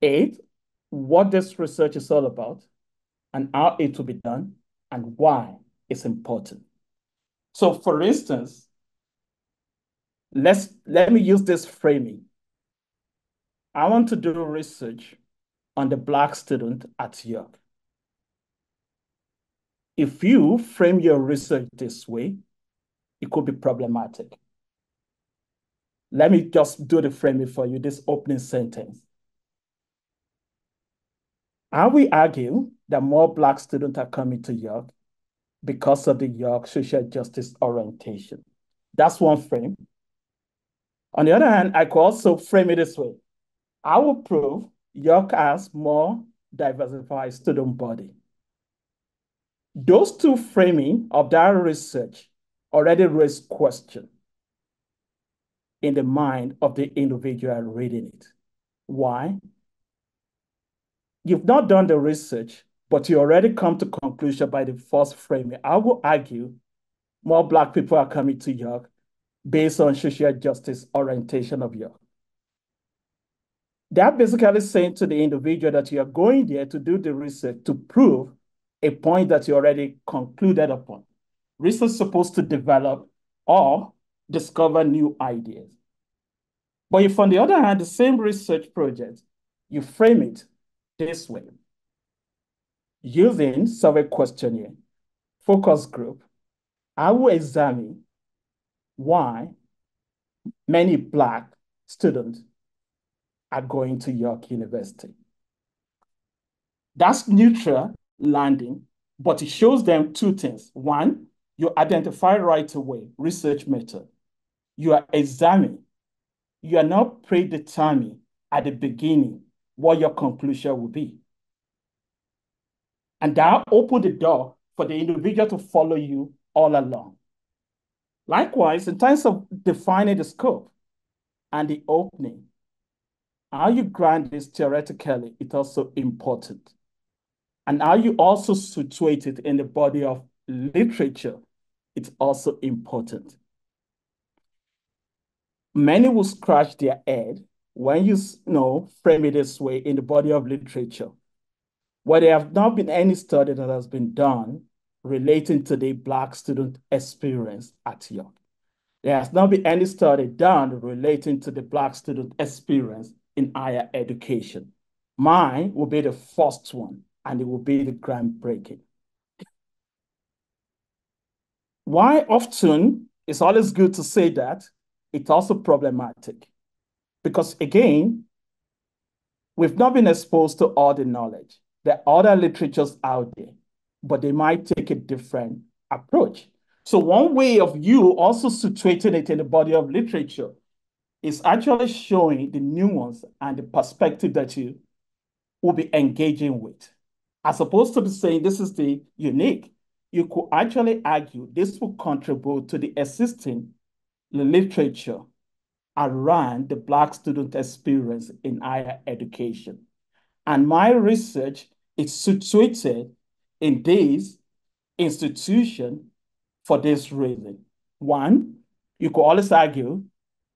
Eight, what this research is all about and how it will be done and why it's important. So for instance, let's, let me use this framing. I want to do research on the Black student at York. If you frame your research this way, it could be problematic. Let me just do the framing for you, this opening sentence. I will argue that more Black students are coming to York because of the York social justice orientation. That's one frame. On the other hand, I could also frame it this way. I will prove York has more diversified student body. Those two framing of that research already raise questions in the mind of the individual reading it. Why? You've not done the research, but you already come to conclusion by the first framing. I will argue more Black people are coming to York based on social justice orientation of York. They're basically saying to the individual that you are going there to do the research to prove a point that you already concluded upon. Research is supposed to develop or discover new ideas. But if on the other hand, the same research project, you frame it this way, using survey questionnaire, focus group, I will examine why many Black students are going to York University. That's neutral landing, but it shows them two things. One, you identify right away research method. You are examining. You are not predetermining at the beginning what your conclusion will be. And that opens the door for the individual to follow you all along. Likewise, in terms of defining the scope and the opening, how you grant this theoretically is also important. And how you also situate it in the body of literature, it's also important. Many will scratch their head when you, you know, frame it this way in the body of literature, where there have not been any study that has been done relating to the Black student experience at York. There has not been any study done relating to the Black student experience in higher education. Mine will be the first one, and it will be the groundbreaking. Why often it's always good to say that, it's also problematic. Because again, we've not been exposed to all the knowledge. There are other literatures out there, but they might take a different approach. So one way of you also situating it in the body of literature is actually showing the nuance and the perspective that you will be engaging with. As opposed to be saying this is the unique, you could actually argue this will contribute to the existing literature around the Black student experience in higher education. And my research is situated in this institution for this reason. One, you could always argue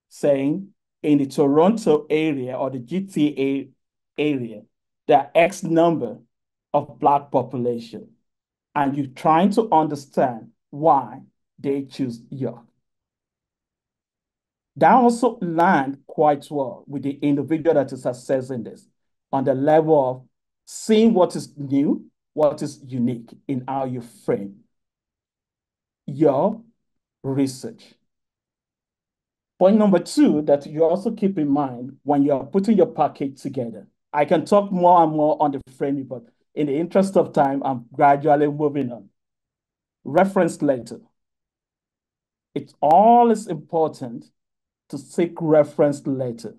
saying in the Toronto area or the G T A area, there are X number of Black population. And you're trying to understand why they choose York. That also lands quite well with the individual that is assessing this on the level of seeing what is new, what is unique in how you frame your research. Point number two that you also keep in mind when you're putting your package together. I can talk more and more on the framing, but in the interest of time, I'm gradually moving on. Reference letter. It's always important to seek reference letter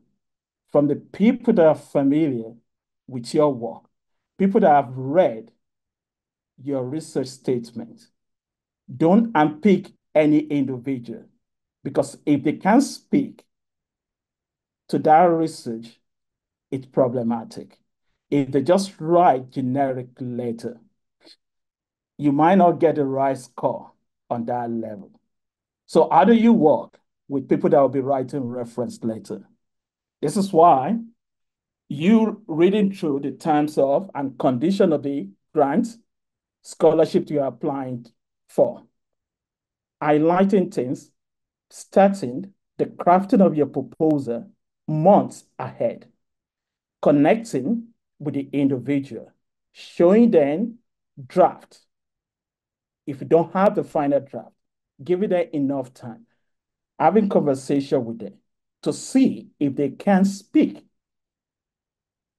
from the people that are familiar with your work, people that have read your research statement. Don't unpick any individual, because if they can't speak to that research, it's problematic. If they just write generic letter, you might not get the right score on that level. So how do you work with people that will be writing reference letter? This is why you reading through the terms of and condition of the grant scholarship you are applying for, highlighting things, starting the crafting of your proposal months ahead, connecting with the individual, showing them draft. If you don't have the final draft, give it them enough time, having conversation with them to see if they can speak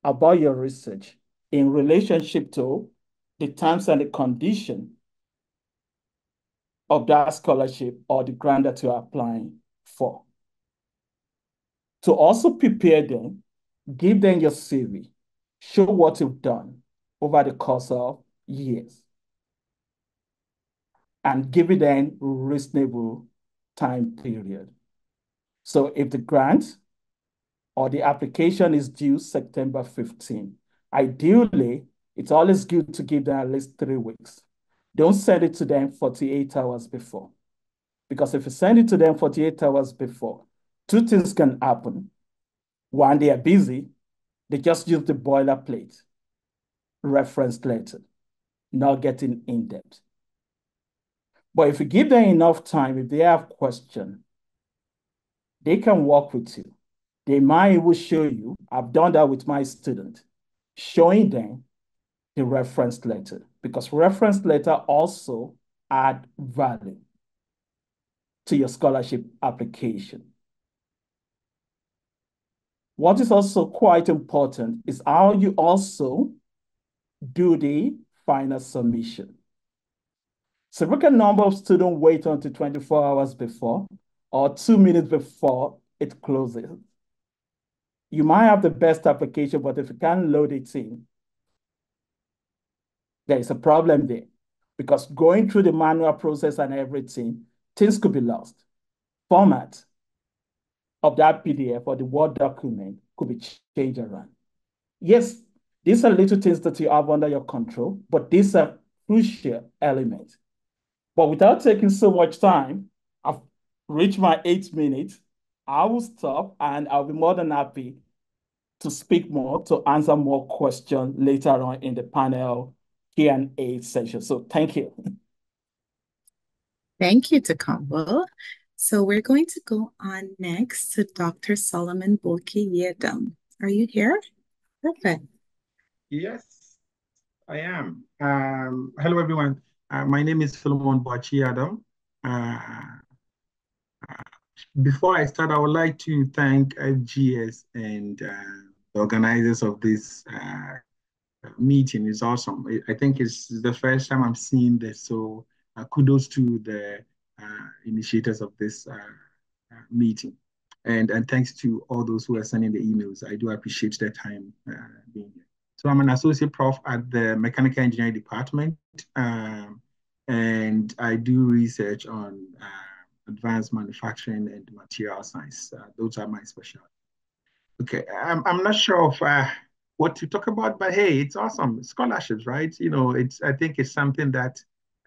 about your research in relationship to the terms and the condition of that scholarship or the grant that you are applying for. to also prepare them, give them your C V, show what you've done over the course of years, and give it a reasonable time period. So if the grant or the application is due September fifteenth, ideally, it's always good to give them at least three weeks. Don't send it to them forty-eight hours before, because if you send it to them forty-eight hours before, two things can happen. One, they are busy. They just use the boilerplate reference letter, not getting in-depth. But if you give them enough time, if they have questions, they can work with you. They might even show you. I've done that with my student, showing them the reference letter, because reference letter also add value to your scholarship application. What is also quite important is how you also do the final submission. Significant number of students wait until twenty-four hours before or two minutes before it closes. You might have the best application, but if you can't load it in, there is a problem there, because going through the manual process and everything, things could be lost. Format of that P D F or the Word document could be changed around. Yes, these are little things that you have under your control, but these are crucial elements. But without taking so much time, I've reached my eight minutes. I will stop, and I'll be more than happy to speak more, to answer more questions later on in the panel Q and A session. So thank you. Thank you, Tokunbo. So we're going to go on next to Doctor Philemon Bocchi Yadam. Are you here? Perfect. Yes, I am. Um, hello, everyone. Uh, my name is Philemon Bocchi Yadam. Uh, uh, before I start, I would like to thank F G S and uh, the organizers of this uh, meeting. It's awesome. I think it's the first time I'm seeing this, so uh, kudos to the Uh, initiators of this uh, uh, meeting, and and thanks to all those who are sending the emails. I do appreciate their time uh, being here. So I'm an associate prof at the Mechanical Engineering Department, um, and I do research on uh, advanced manufacturing and material science. Uh, those are my specialties. Okay, I'm I'm not sure of uh, what to talk about, but hey, it's awesome. Scholarships, right? You know, it's I think it's something that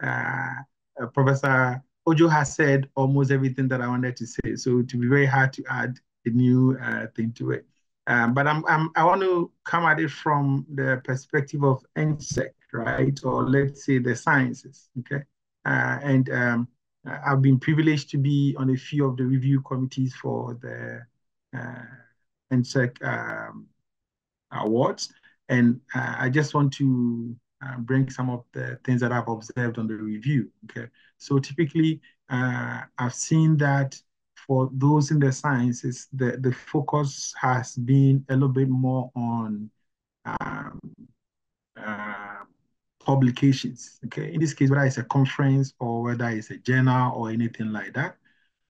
uh, uh, Professor Ojo has said almost everything that I wanted to say, so it would be very hard to add a new uh, thing to it. Um, but I'm, I'm, I want to come at it from the perspective of N SERC, right? Or let's say the sciences, okay? Uh, and um, I've been privileged to be on a few of the review committees for the uh, N SERC um, awards. And uh, I just want to Uh, bring some of the things that I've observed on the review, okay? So typically, uh, I've seen that for those in the sciences, the, the focus has been a little bit more on um, uh, publications, okay? In this case, whether it's a conference or whether it's a journal or anything like that,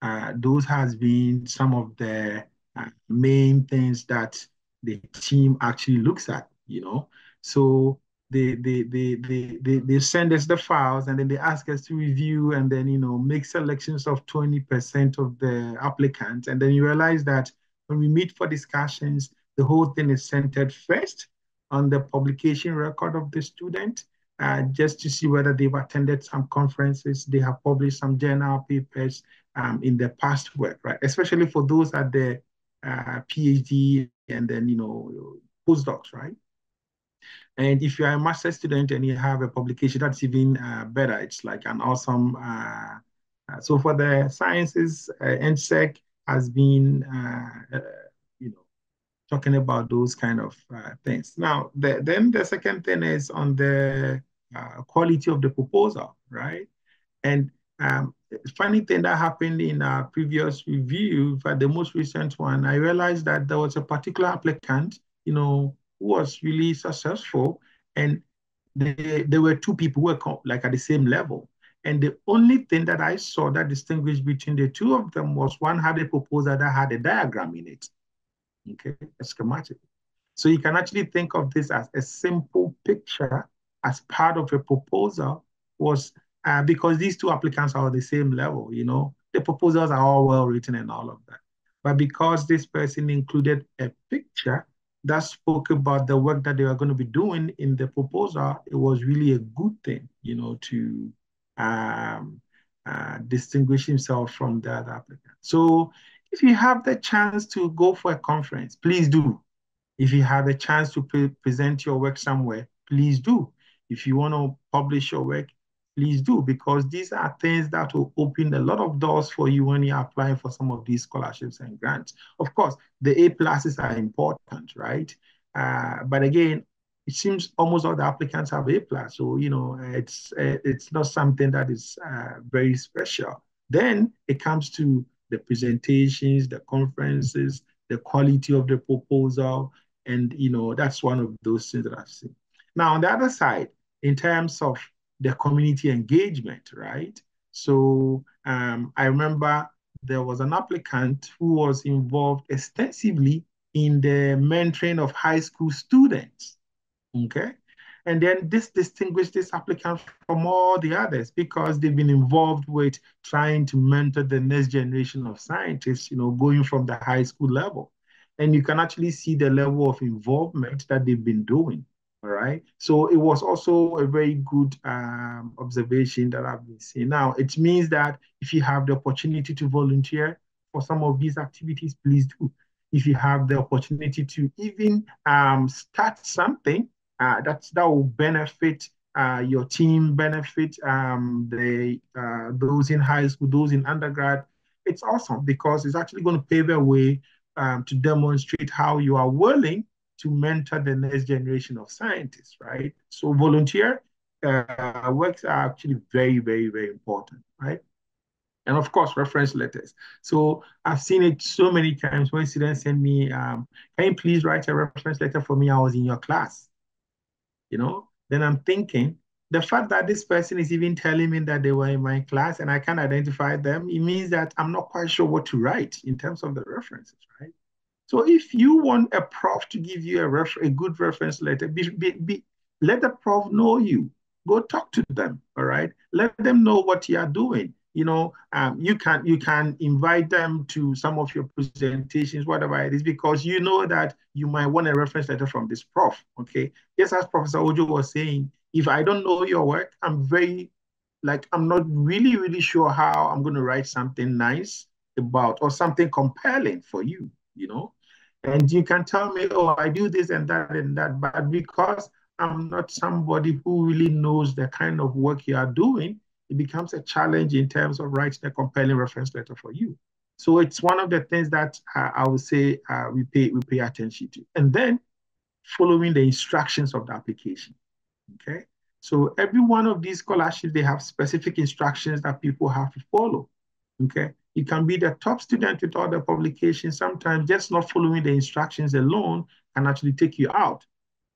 uh, those has been some of the uh, main things that the team actually looks at, you know? So, They they, they, they, they they send us the files, and then they ask us to review, and then, you know, make selections of twenty percent of the applicants. And then you realize that when we meet for discussions, the whole thing is centered first on the publication record of the student, uh, just to see whether they've attended some conferences, they have published some journal papers um, in their past work, right? Especially for those at the uh, PhD and then, you know, postdocs, right? And if you are a master's student and you have a publication, that's even uh, better. It's like an awesome. Uh, uh, so for the sciences, uh, N SERC has been, uh, uh, you know, talking about those kind of uh, things. Now, the, then the second thing is on the uh, quality of the proposal, right? And um, funny thing that happened in our previous review, but the most recent one, I realized that there was a particular applicant, you know, was really successful, and they, there were two people who were like at the same level. And the only thing that I saw that distinguished between the two of them was one had a proposal that had a diagram in it, okay, schematic. So you can actually think of this as a simple picture as part of a proposal was uh, because these two applicants are on the same level, you know, the proposals are all well written and all of that. But because this person included a picture that spoke about the work that they were going to be doing in the proposal, it was really a good thing, you know, to um, uh, distinguish himself from the other applicant. So if you have the chance to go for a conference, please do. If you have a chance to pre present your work somewhere, please do. If you want to publish your work, please do, because these are things that will open a lot of doors for you when you're applying for some of these scholarships and grants. Of course, the A pluses are important, right? Uh, but again, it seems almost all the applicants have A plus, so you know it's it's not something that is uh, very special. Then it comes to the presentations, the conferences, the quality of the proposal, and you know that's one of those things that I've seen. Now on the other side, in terms of the community engagement, right? So um, I remember there was an applicant who was involved extensively in the mentoring of high school students, okay? And then this distinguished this applicant from all the others because they've been involved with trying to mentor the next generation of scientists, you know, going from the high school level. And you can actually see the level of involvement that they've been doing. All right. So it was also a very good um, observation that I've been seeing. Now, it means that if you have the opportunity to volunteer for some of these activities, please do. If you have the opportunity to even um, start something uh, that's, that will benefit uh, your team, benefit um, the, uh, those in high school, those in undergrad, it's awesome because it's actually going to pave a way um, to demonstrate how you are willing to mentor the next generation of scientists, right? So volunteer uh, works are actually very, very, very important, right? And of course, reference letters. So I've seen it so many times when students send me, um, can you please write a reference letter for me? I was in your class, you know? Then I'm thinking, the fact that this person is even telling me that they were in my class and I can't identify them, it means that I'm not quite sure what to write in terms of the references, right? So if you want a prof to give you a, ref a good reference letter, be, be, be, let the prof know you. Go talk to them, all right? Let them know what you are doing. You know, um, you, can, you can invite them to some of your presentations, whatever it is, because you know that you might want a reference letter from this prof, okay? Just as Professor Ojo was saying, if I don't know your work, I'm very, like, I'm not really, really sure how I'm going to write something nice about or something compelling for you. You know, and you can tell me, oh, I do this and that and that, but because I'm not somebody who really knows the kind of work you are doing, it becomes a challenge in terms of writing a compelling reference letter for you. So it's one of the things that uh, I would say uh, we pay we pay attention to. And then following the instructions of the application, okay? So every one of these scholarships, they have specific instructions that people have to follow, okay? You can be the top student with all the publications. Sometimes just not following the instructions alone can actually take you out.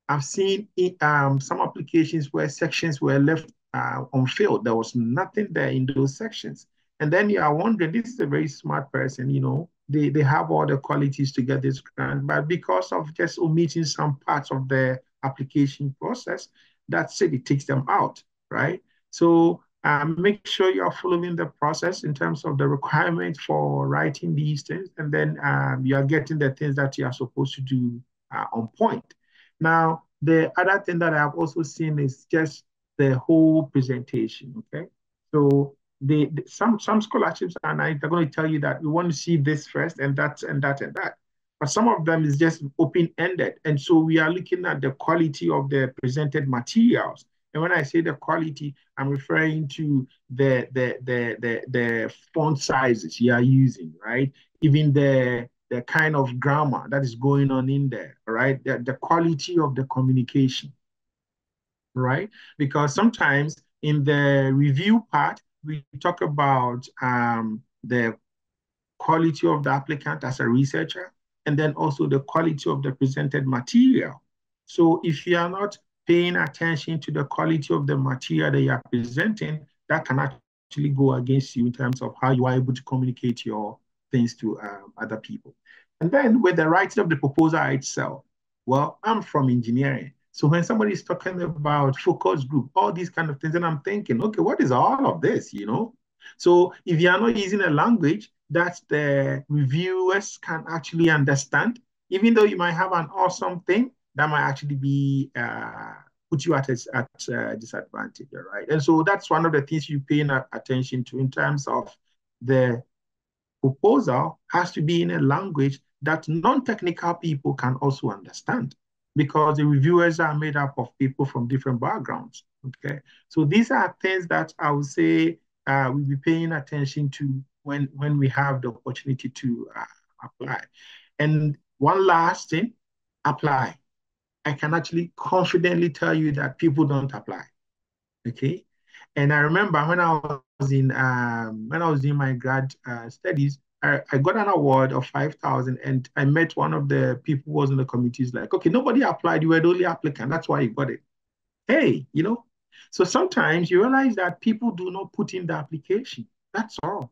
I've seen um, some applications where sections were left uh, unfilled. There was nothing there in those sections. And then you are wondering, this is a very smart person, you know, they, they have all the qualities to get this grant, but because of just omitting some parts of the application process, that's it, it takes them out, right? So, Uh, make sure you're following the process in terms of the requirements for writing these things, and then um, you're getting the things that you are supposed to do uh, on point. Now, the other thing that I've also seen is just the whole presentation, okay? So they, they, some, some scholarships are nice. They're going to tell you that we want to see this first and that and that and that. But some of them is just open-ended. And so we are looking at the quality of the presented materials. And when I say the quality, I'm referring to the, the, the, the, the font sizes you are using, right? Even the, the kind of grammar that is going on in there, right? The, the quality of the communication, right? Because sometimes in the review part, we talk about um, the quality of the applicant as a researcher, and then also the quality of the presented material. So if you are not paying attention to the quality of the material that you are presenting, that can actually go against you in terms of how you are able to communicate your things to um, other people. And then with the writing of the proposal itself, well, I'm from engineering. So when somebody's talking about focus group, all these kind of things, and I'm thinking, okay, what is all of this, you know? So if you are not using a language that the reviewers can actually understand, even though you might have an awesome thing, that might actually be, uh, put you at a at, uh, disadvantage, right? And so that's one of the things you're paying attention to in terms of the proposal has to be in a language that non-technical people can also understand, because the reviewers are made up of people from different backgrounds, okay? So these are things that I would say uh, we'll be paying attention to when, when we have the opportunity to uh, apply. And one last thing, apply. I can actually confidently tell you that people don't apply, okay? And I remember when I was in um, when I was in my grad uh, studies, I, I got an award of five thousand dollars, and I met one of the people who was in the committee. He's like, okay, nobody applied. You were the only applicant. That's why you got it. Hey, you know? So sometimes you realize that people do not put in the application. That's all.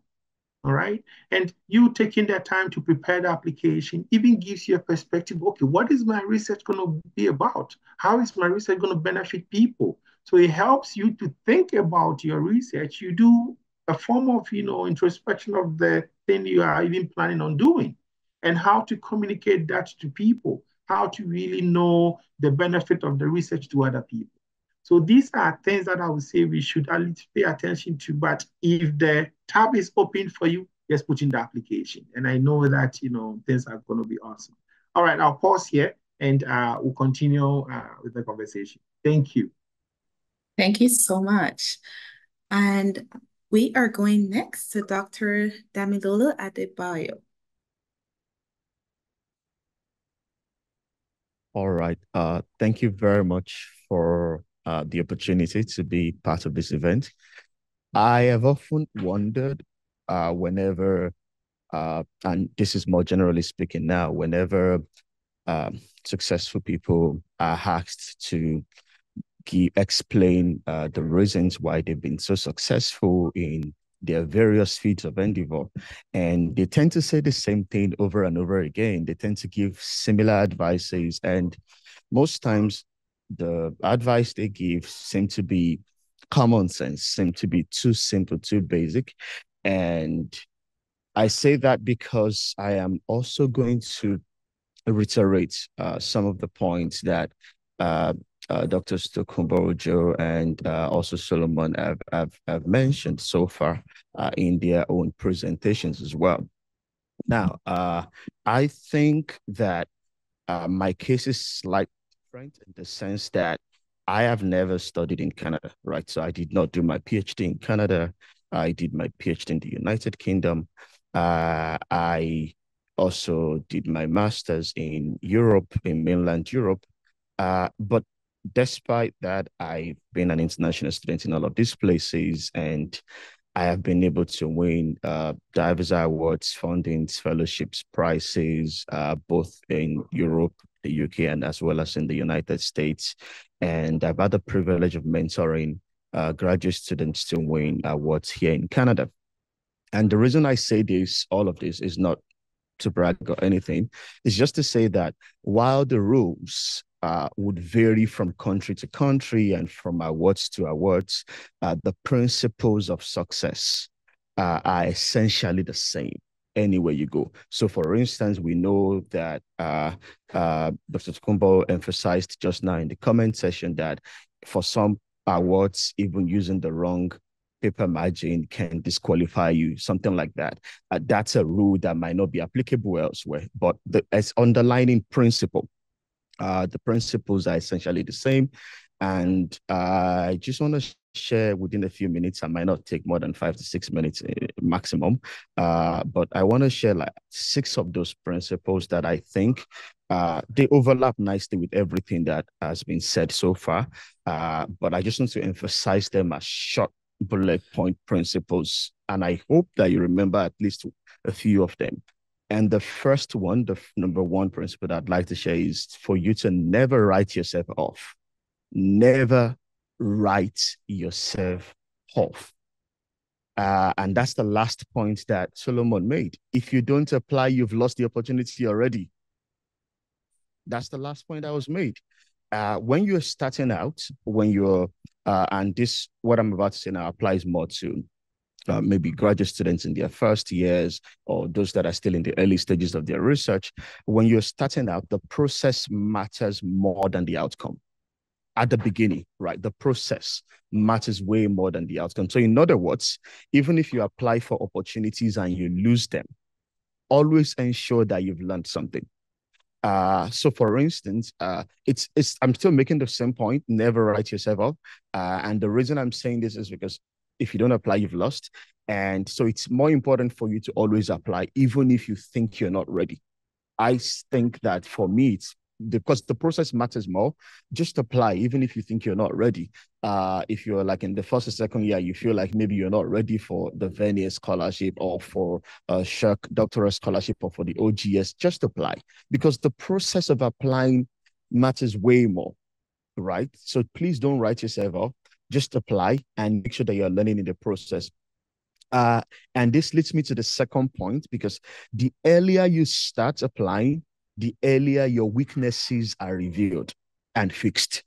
All right? And you taking the time to prepare the application even gives you a perspective. Okay, what is my research going to be about? How is my research going to benefit people? So it helps you to think about your research. You do a form of, you know, introspection of the thing you are even planning on doing and how to communicate that to people, how to really know the benefit of the research to other people. So these are things that I would say we should at least pay attention to, but if the tab is open for you, just put in the application. And I know that, you know, things are going to be awesome. All right, I'll pause here and uh, we'll continue uh, with the conversation. Thank you. Thank you so much. And we are going next to Doctor Damilola Adebayo. All right. Uh, thank you very much for uh, the opportunity to be part of this event. I have often wondered uh, whenever, uh, and this is more generally speaking now, whenever um, successful people are asked to Give, explain uh, the reasons why they've been so successful in their various fields of endeavor. And they tend to say the same thing over and over again. They tend to give similar advices. And most times the advice they give seem to be common sense, seem to be too simple, too basic. And I say that because I am also going to reiterate uh, some of the points that uh, Uh, Doctor Tokunbo Ojo and uh, also Solomon have, have, have mentioned so far uh, in their own presentations as well. Now, uh, I think that uh, my case is slightly different in the sense that I have never studied in Canada, right? So I did not do my PhD in Canada. I did my PhD in the United Kingdom. Uh, I also did my master's in Europe, in mainland Europe. Uh, but despite that, I've been an international student in all of these places, and I have been able to win uh, diverse awards, fundings, fellowships, prizes, uh, both in Europe, the U K, and as well as in the United States. And I've had the privilege of mentoring uh, graduate students to win awards here in Canada. And the reason I say this, all of this, is not to brag or anything. It's just to say that while the rules Uh, would vary from country to country and from awards to awards, uh, the principles of success uh, are essentially the same anywhere you go. So for instance, we know that uh, uh, Doctor Tokunbo emphasized just now in the comment session that for some awards, even using the wrong paper margin can disqualify you, something like that. Uh, that's a rule that might not be applicable elsewhere, but the, as underlining principle, Uh, the principles are essentially the same. And uh, I just want to share within a few minutes, I might not take more than five to six minutes maximum, uh, but I want to share like six of those principles that I think uh, they overlap nicely with everything that has been said so far. Uh, but I just want to emphasize them as short bullet point principles. And I hope that you remember at least a few of them. And the first one, the number one principle that I'd like to share is for you to never write yourself off. Never write yourself off. Uh, and that's the last point that Solomon made. If you don't apply, you've lost the opportunity already. That's the last point that was made. Uh, when you're starting out, when you're, uh, and this, what I'm about to say now applies more to uh, maybe graduate students in their first years or those that are still in the early stages of their research. When you're starting out, the process matters more than the outcome. At the beginning, right? The process matters way more than the outcome. So in other words, even if you apply for opportunities and you lose them, always ensure that you've learned something. Uh, so for instance, uh, it's, it's, I'm still making the same point, never write yourself off. Uh, and the reason I'm saying this is because if you don't apply, you've lost. And so it's more important for you to always apply, even if you think you're not ready. I think that for me, it's because the process matters more. Just apply, even if you think you're not ready. Uh, if you're like in the first or second year, you feel like maybe you're not ready for the Vanier scholarship or for a S H R C doctoral scholarship or for the O G S, just apply, because the process of applying matters way more, right? So please don't write yourself off. Just apply and make sure that you're learning in the process. Uh, and this leads me to the second point, because the earlier you start applying, the earlier your weaknesses are revealed and fixed.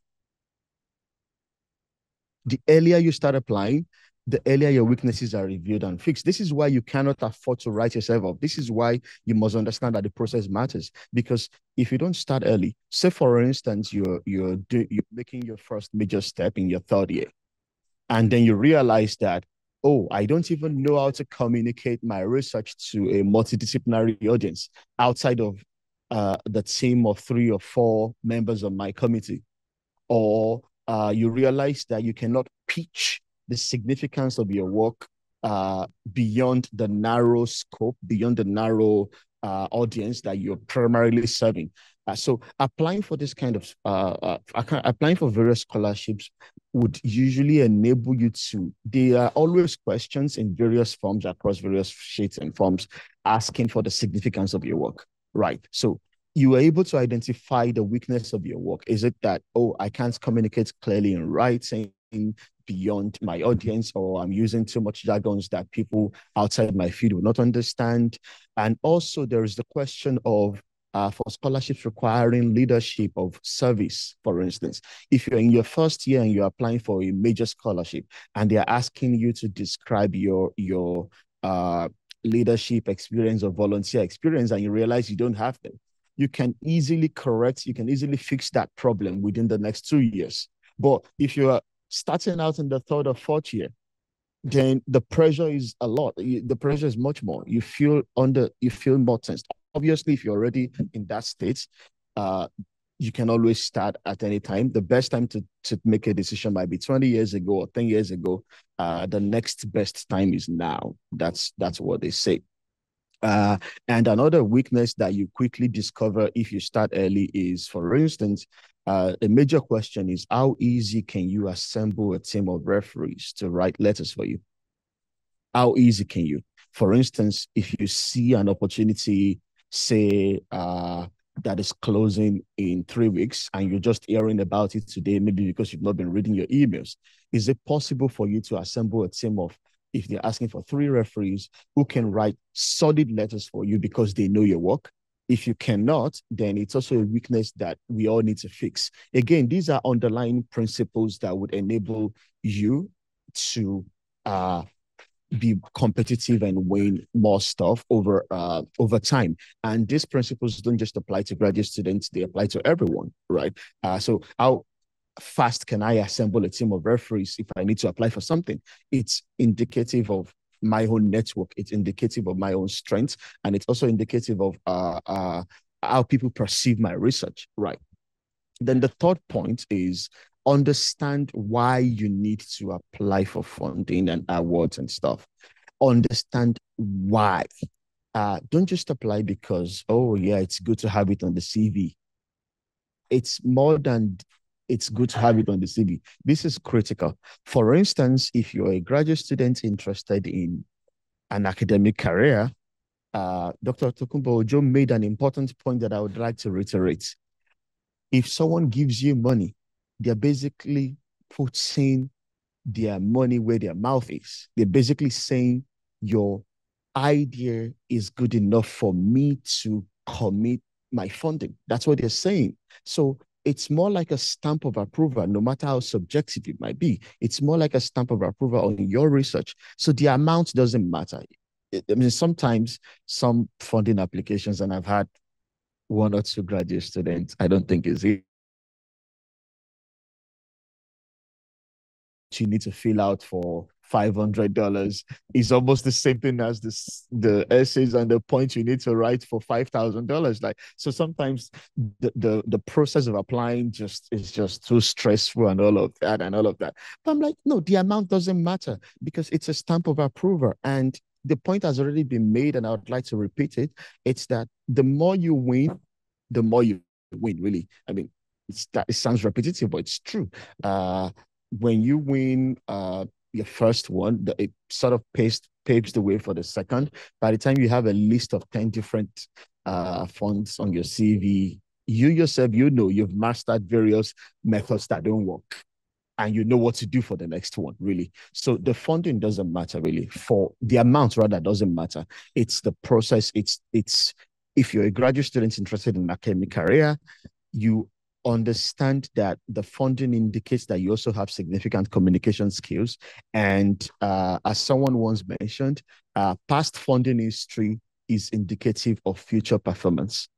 The earlier you start applying, the earlier your weaknesses are revealed and fixed. This is why you cannot afford to write yourself up. This is why you must understand that the process matters, because if you don't start early, say for instance, you're, you're, do, you're making your first major step in your third year, and then you realize that, oh, I don't even know how to communicate my research to a multidisciplinary audience outside of Uh, the team of three or four members of my committee, or uh, you realize that you cannot pitch the significance of your work uh, beyond the narrow scope, beyond the narrow uh, audience that you're primarily serving. Uh, so applying for this kind of, uh, uh, applying for various scholarships would usually enable you to, there are always questions in various forms across various shades and forms asking for the significance of your work. Right. So you were able to identify the weakness of your work. Is it that, oh, I can't communicate clearly in writing beyond my audience, or I'm using too much jargons that people outside my field will not understand? And also there is the question of uh, for scholarships requiring leadership of service, for instance. If you're in your first year and you're applying for a major scholarship and they're asking you to describe your, your, uh, leadership experience or volunteer experience, and you realize you don't have them, you can easily correct, you can easily fix that problem within the next two years. But if you are starting out in the third or fourth year, then the pressure is a lot. The pressure is much more. You feel under, you feel more tense. Obviously, if you're already in that state, uh, you can always start at any time. The best time to, to make a decision might be twenty years ago or ten years ago. Uh, the next best time is now. That's, that's what they say. Uh, and another weakness that you quickly discover if you start early is, for instance, uh, a major question is, how easy can you assemble a team of referees to write letters for you? How easy can you? For instance, if you see an opportunity, say, uh, that is closing in three weeks and you're just hearing about it today, maybe because you've not been reading your emails, is it possible for you to assemble a team of, if they're asking for three referees, who can write solid letters for you because they know your work? If you cannot, then it's also a weakness that we all need to fix. Again, these are underlying principles that would enable you to uh, be competitive and win more stuff over uh, over time. And these principles don't just apply to graduate students, they apply to everyone, right? Uh, so how fast can I assemble a team of referees if I need to apply for something? It's indicative of my own network. It's indicative of my own strengths. And it's also indicative of uh, uh, how people perceive my research, right? Then the third point is, understand why you need to apply for funding and awards and stuff. Understand why. Uh, don't just apply because, oh, yeah, it's good to have it on the C V. It's more than it's good to have it on the C V. This is critical. For instance, if you're a graduate student interested in an academic career, uh, Doctor Tokunbo Ojo made an important point that I would like to reiterate. If someone gives you money, they're basically putting their money where their mouth is. They're basically saying your idea is good enough for me to commit my funding. That's what they're saying. So it's more like a stamp of approval, no matter how subjective it might be. It's more like a stamp of approval on your research. So the amount doesn't matter. I mean, sometimes some funding applications, and I've had one or two graduate students, I don't think is it. You need to fill out for five hundred dollars is almost the same thing as this, the essays and the points you need to write for five thousand dollars. Like, so sometimes the, the the process of applying just is just too stressful and all of that and all of that. But I'm like, no, the amount doesn't matter because it's a stamp of approval. And the point has already been made, and I would like to repeat it. It's that the more you win, the more you win, really. I mean, it's that, it sounds repetitive, but it's true. Uh, when you win... Uh, your first one, it sort of paves, paves the way for the second. By the time you have a list of ten different uh, fonts on your C V, you yourself, you know, you've mastered various methods that don't work and you know what to do for the next one, really. So the funding doesn't matter, really. For the amount, rather, doesn't matter. It's the process. It's, it's if you're a graduate student interested in an academic career, you understand that the funding indicates that you also have significant communication skills. And uh, as someone once mentioned, uh, past funding history is indicative of future performance.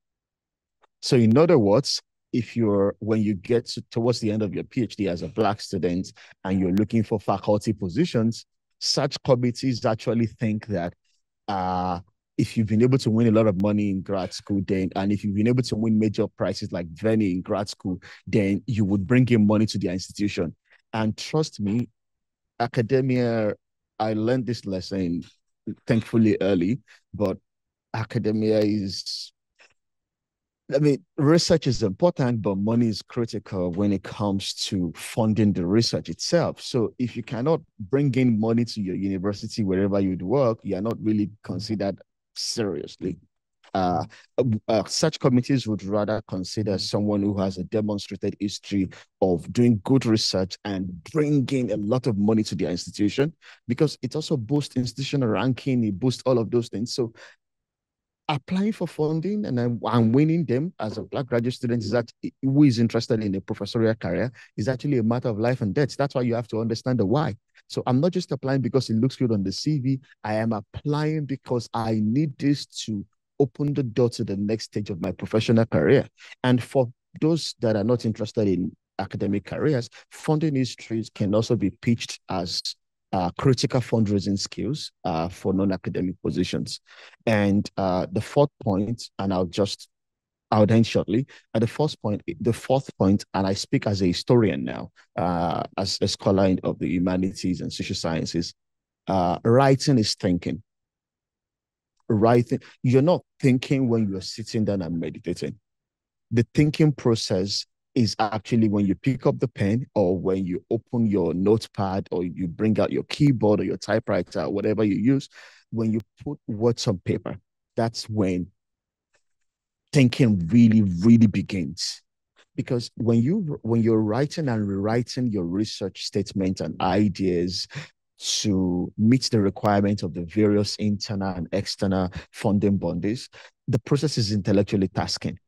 So in other words, if you're, when you get to, towards the end of your PhD as a Black student and you're looking for faculty positions, such committees actually think that uh, if you've been able to win a lot of money in grad school, then, and if you've been able to win major prizes like Vanier in grad school, then you would bring in money to the institution. And trust me, academia, I learned this lesson thankfully early, but academia is, I mean, research is important, but money is critical when it comes to funding the research itself. So if you cannot bring in money to your university, wherever you'd work, you're not really considered seriously. Uh, uh, such committees would rather consider someone who has a demonstrated history of doing good research and bringing a lot of money to their institution, because it also boosts institutional ranking, it boosts all of those things. So applying for funding and I'm, I'm winning them as a Black graduate student is that who is interested in a professorial career is actually a matter of life and death. That's why you have to understand the why. So I'm not just applying because it looks good on the C V. I am applying because I need this to open the door to the next stage of my professional career. And for those that are not interested in academic careers, funding histories can also be pitched as uh, critical fundraising skills uh, for non-academic positions. And uh, the fourth point, and I'll just, I'll end shortly. At the fourth point, the fourth point, and I speak as a historian now, uh, as a scholar of the humanities and social sciences. Uh, writing is thinking. Writing, you're not thinking when you're sitting down and meditating. The thinking process is actually when you pick up the pen or when you open your notepad or you bring out your keyboard or your typewriter, or whatever you use, when you put words on paper. That's when thinking really, really begins. Because when, you, when you're writing and rewriting your research statements and ideas to meet the requirements of the various internal and external funding bodies, the process is intellectually tasking.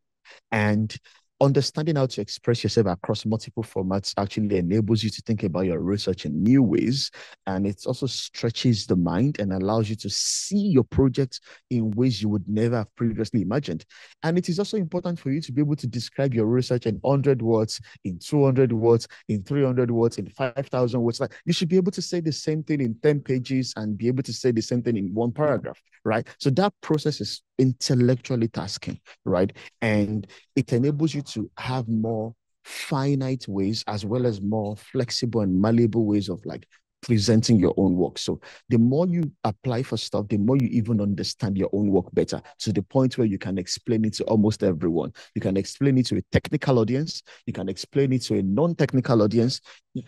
And understanding how to express yourself across multiple formats actually enables you to think about your research in new ways. And it also stretches the mind and allows you to see your project in ways you would never have previously imagined. And it is also important for you to be able to describe your research in one hundred words, in two hundred words, in three hundred words, in five thousand words. Like, you should be able to say the same thing in ten pages and be able to say the same thing in one paragraph, right? So that process is intellectually tasking, right? And it enables you to have more finite ways as well as more flexible and malleable ways of like presenting your own work. So the more you apply for stuff, the more you even understand your own work better, to the point where you can explain it to almost everyone. You can explain it to a technical audience. You can explain it to a non-technical audience.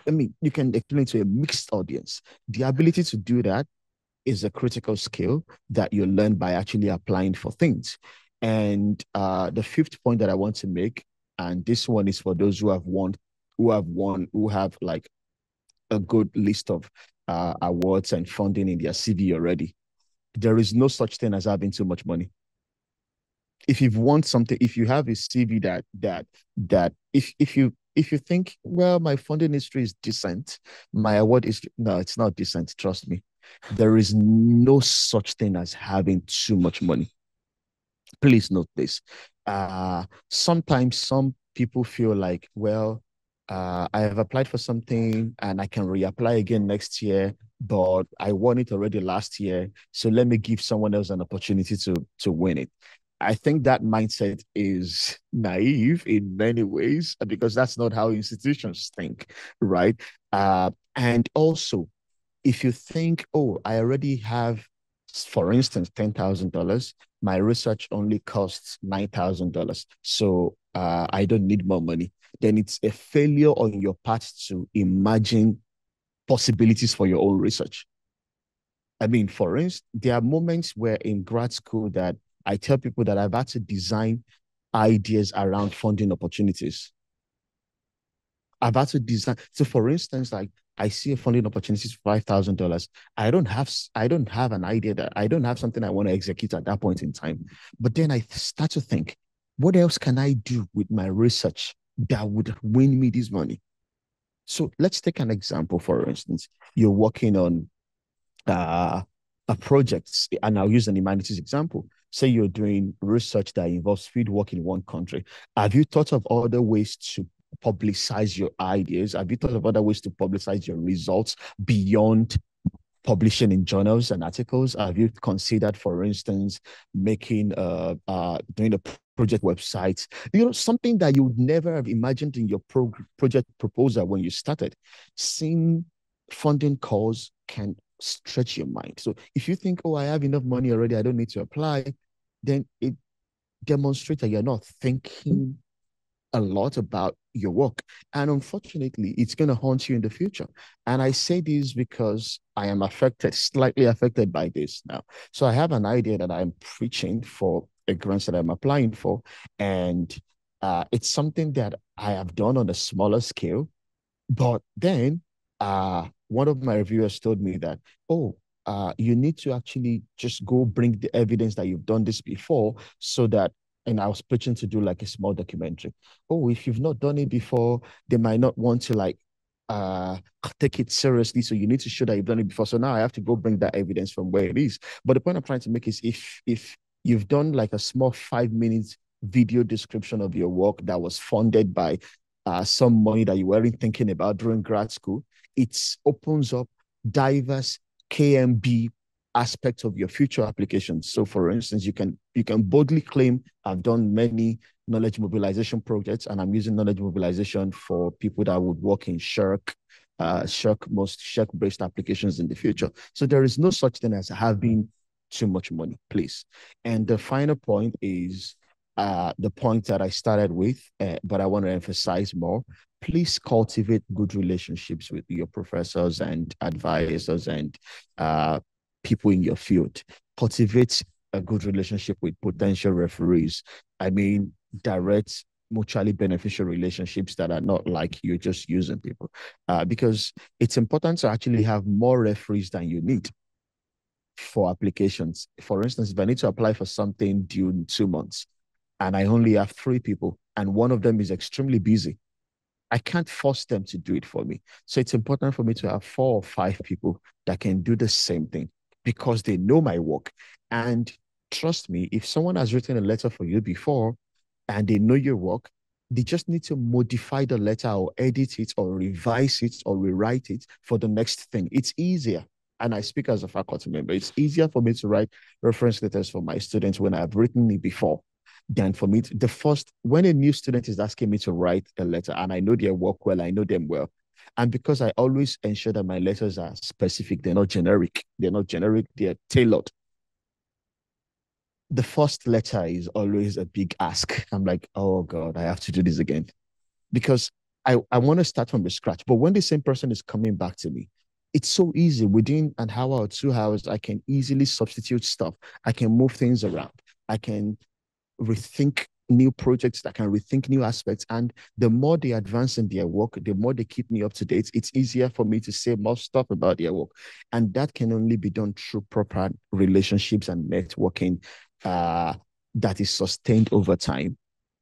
I mean, you can explain it to a mixed audience. The ability to do that is a critical skill that you learn by actually applying for things. And uh, the fifth point that I want to make, and this one is for those who have won, who have won, who have like a good list of uh, awards and funding in their C V already. There is no such thing as having too much money. If you want something, if you have a C V that that that if if you if you think, well, my funding history is decent, my award is no, it's not decent. Trust me, there is no such thing as having too much money. Please note this. Uh, sometimes some people feel like, well, uh, I have applied for something and I can reapply again next year, but I won it already last year, so let me give someone else an opportunity to to win it. I think that mindset is naive in many ways, because that's not how institutions think, right? Uh, and also, if you think, oh, I already have, for instance, ten thousand dollars, my research only costs nine thousand dollars, so uh, I don't need more money, then it's a failure on your part to imagine possibilities for your own research. I mean, for instance, there are moments where in grad school that I tell people that I've had to design ideas around funding opportunities. I've had to design. So, for instance, like I see a funding opportunity for five thousand dollars. I don't have. I don't have an idea that I don't have something I want to execute at that point in time. But then I start to think, what else can I do with my research that would win me this money? So let's take an example. For instance, you're working on uh, a project, and I'll use an humanities example. Say you're doing research that involves fieldwork in one country. Have you thought of other ways to publicize your ideas? Have you thought of other ways to publicize your results beyond publishing in journals and articles? Have you considered, for instance, making uh, uh, doing a project website? You know, something that you would never have imagined in your pro project proposal when you started. Seeing funding calls can stretch your mind. So if you think, oh, I have enough money already, I don't need to apply, then it demonstrates that you're not thinking a lot about your work. And unfortunately, it's going to haunt you in the future. And I say this because I am affected, slightly affected by this now. So I have an idea that I'm preaching for a grant that I'm applying for. And uh, it's something that I have done on a smaller scale. But then uh, one of my reviewers told me that, oh, Uh, you need to actually just go bring the evidence that you've done this before, so that, and I was pitching to do like a small documentary. Oh, if you've not done it before, they might not want to like uh, take it seriously. So you need to show that you've done it before. So now I have to go bring that evidence from where it is. But the point I'm trying to make is if, if you've done like a small five minutes video description of your work that was funded by uh, some money that you weren't thinking about during grad school, it opens up diverse K M B aspects of your future applications. So, for instance, you can you can boldly claim, I've done many knowledge mobilization projects, and I'm using knowledge mobilization for people that would work in SHRC, uh, SHRC, most SHRC-based applications in the future. So there is no such thing as having too much money, please. And the final point is uh, the point that I started with, uh, but I want to emphasize more. Please cultivate good relationships with your professors and advisors and uh, people in your field. Cultivate a good relationship with potential referees. I mean, direct, mutually beneficial relationships that are not like you're just using people. Uh, because it's important to actually have more referees than you need for applications. For instance, if I need to apply for something due in two months and I only have three people and one of them is extremely busy, I can't force them to do it for me. So it's important for me to have four or five people that can do the same thing because they know my work. And trust me, if someone has written a letter for you before and they know your work, they just need to modify the letter or edit it or revise it or rewrite it for the next thing. It's easier. And I speak as a faculty member. It's easier for me to write reference letters for my students when I've written it before. Then for me, to, the first, when a new student is asking me to write a letter and I know their work well, I know them well. And because I always ensure that my letters are specific, they're not generic, they're not generic, they're tailored. The first letter is always a big ask. I'm like, oh God, I have to do this again. Because I, I want to start from the scratch. But when the same person is coming back to me, it's so easy. Within an hour or two hours, I can easily substitute stuff. I can move things around. I can rethink new projects that can rethink new aspects. And the more they advance in their work, the more they keep me up to date, it's easier for me to say more stuff about their work. And that can only be done through proper relationships and networking uh, that is sustained over time.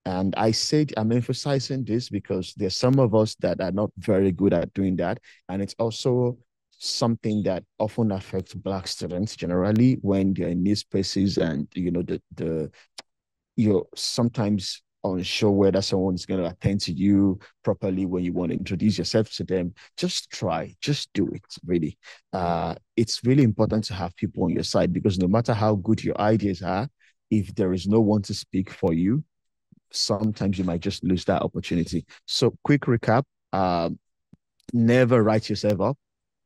And I said, I'm emphasizing this because there's some of us that are not very good at doing that. And it's also something that often affects Black students generally when they're in these spaces and, you know, the, the you're sometimes unsure whether someone's going to attend to you properly when you want to introduce yourself to them. Just try, just do it, really. Uh, it's really important to have people on your side because no matter how good your ideas are, if there is no one to speak for you, sometimes you might just lose that opportunity. So quick recap, uh, never write yourself up.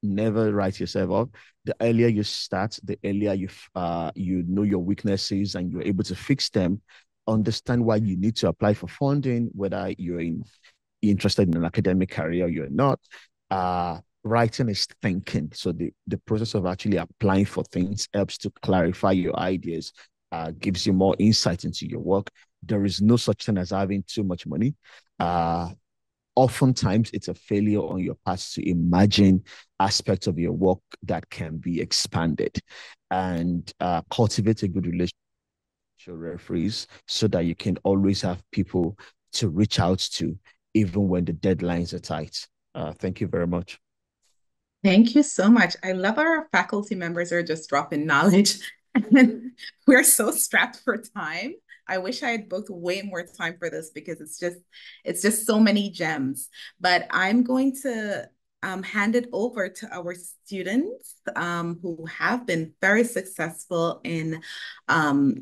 Never write yourself up. The earlier you start, the earlier you uh, you know your weaknesses and you're able to fix them. Understand why you need to apply for funding, whether you're in, interested in an academic career or you're not. Uh, writing is thinking. So the, the process of actually applying for things helps to clarify your ideas, uh, gives you more insight into your work. There is no such thing as having too much money. Uh, Oftentimes, it's a failure on your part to imagine aspects of your work that can be expanded, and uh, cultivate a good relationship with your referees so that you can always have people to reach out to, even when the deadlines are tight. Uh, thank you very much. Thank you so much. I love our faculty members are just dropping knowledge, and we're so strapped for time. I wish I had booked way more time for this because it's just, it's just so many gems. But I'm going to um, hand it over to our students um, who have been very successful in um,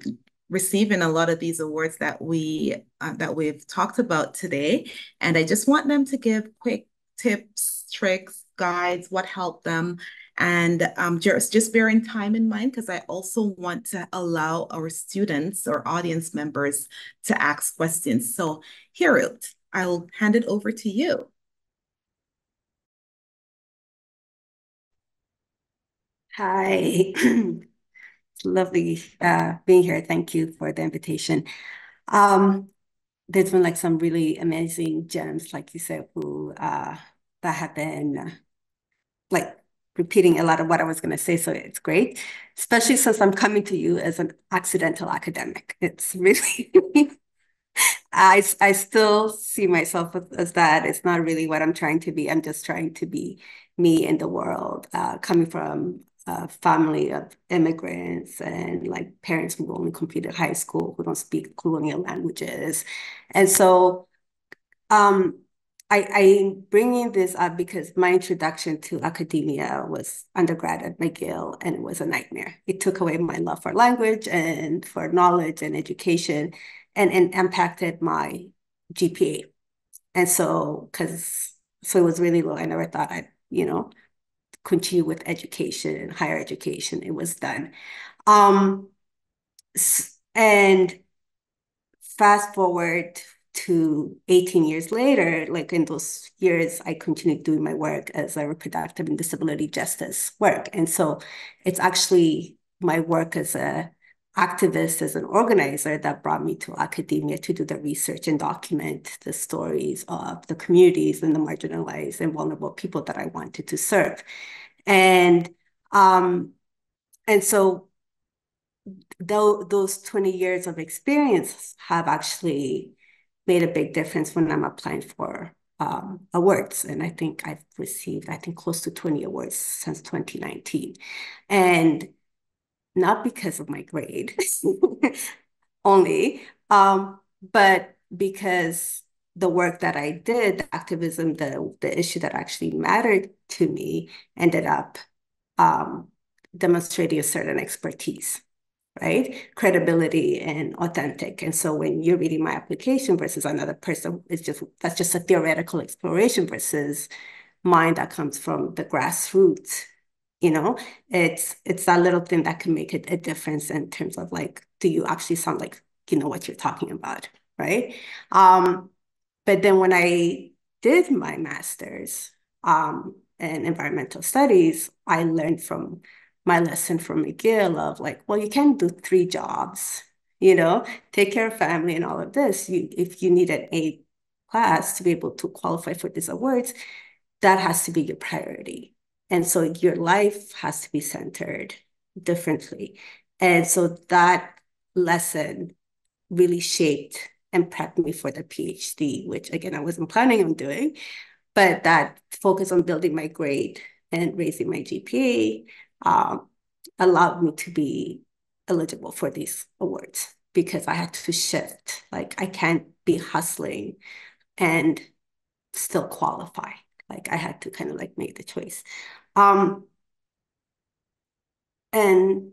receiving a lot of these awards that we uh, that we've talked about today. And I just want them to give quick tips, tricks, guides, what helped them. And um, just, just bearing time in mind, because I also want to allow our students or audience members to ask questions. So Harold, I'll hand it over to you. Hi, it's lovely uh, being here. Thank you for the invitation. Um, there's been like some really amazing gems, like you said, who uh, that have been uh, like, repeating a lot of what I was going to say, so it's great, especially since I'm coming to you as an accidental academic. It's really, I, I still see myself as, as that. It's not really what I'm trying to be. I'm just trying to be me in the world, uh, coming from a family of immigrants and like parents who only completed high school, who don't speak colonial languages. And so, um, I, I'm bringing this up because my introduction to academia was undergrad at McGill, and it was a nightmare. It took away my love for language and for knowledge and education, and, and impacted my G P A. And so, because, so it was really low. I never thought I'd, you know, continue with education, higher education. It was done. Um, and fast forward to eighteen years later, like in those years, I continued doing my work as a reproductive and disability justice work. And so it's actually my work as an activist, as an organizer that brought me to academia to do the research and document the stories of the communities and the marginalized and vulnerable people that I wanted to serve. And, um, and so though those twenty years of experience have actually made a big difference when I'm applying for um, awards. And I think I've received, I think, close to twenty awards since twenty nineteen. And not because of my grade only, um, but because the work that I did, the activism, the, the issue that actually mattered to me ended up um, demonstrating a certain expertise, right? Credibility and authentic. And so when you're reading my application versus another person, it's just, that's just a theoretical exploration versus mine that comes from the grassroots, you know, it's, it's that little thing that can make it a difference in terms of like, do you actually sound like, you know, what you're talking about, right? Um, but then when I did my master's um, in environmental studies, I learned from my lesson from McGill of like, well, you can't do three jobs you know, take care of family and all of this. You, if you need an A class to be able to qualify for these awards, that has to be your priority. And so your life has to be centered differently. And so that lesson really shaped and prepped me for the PhD, which again, I wasn't planning on doing, but that focus on building my grade and raising my G P A um, allowed me to be eligible for these awards, because I had to shift. Like, I can't be hustling and still qualify. Like, I had to kind of like make the choice. Um, and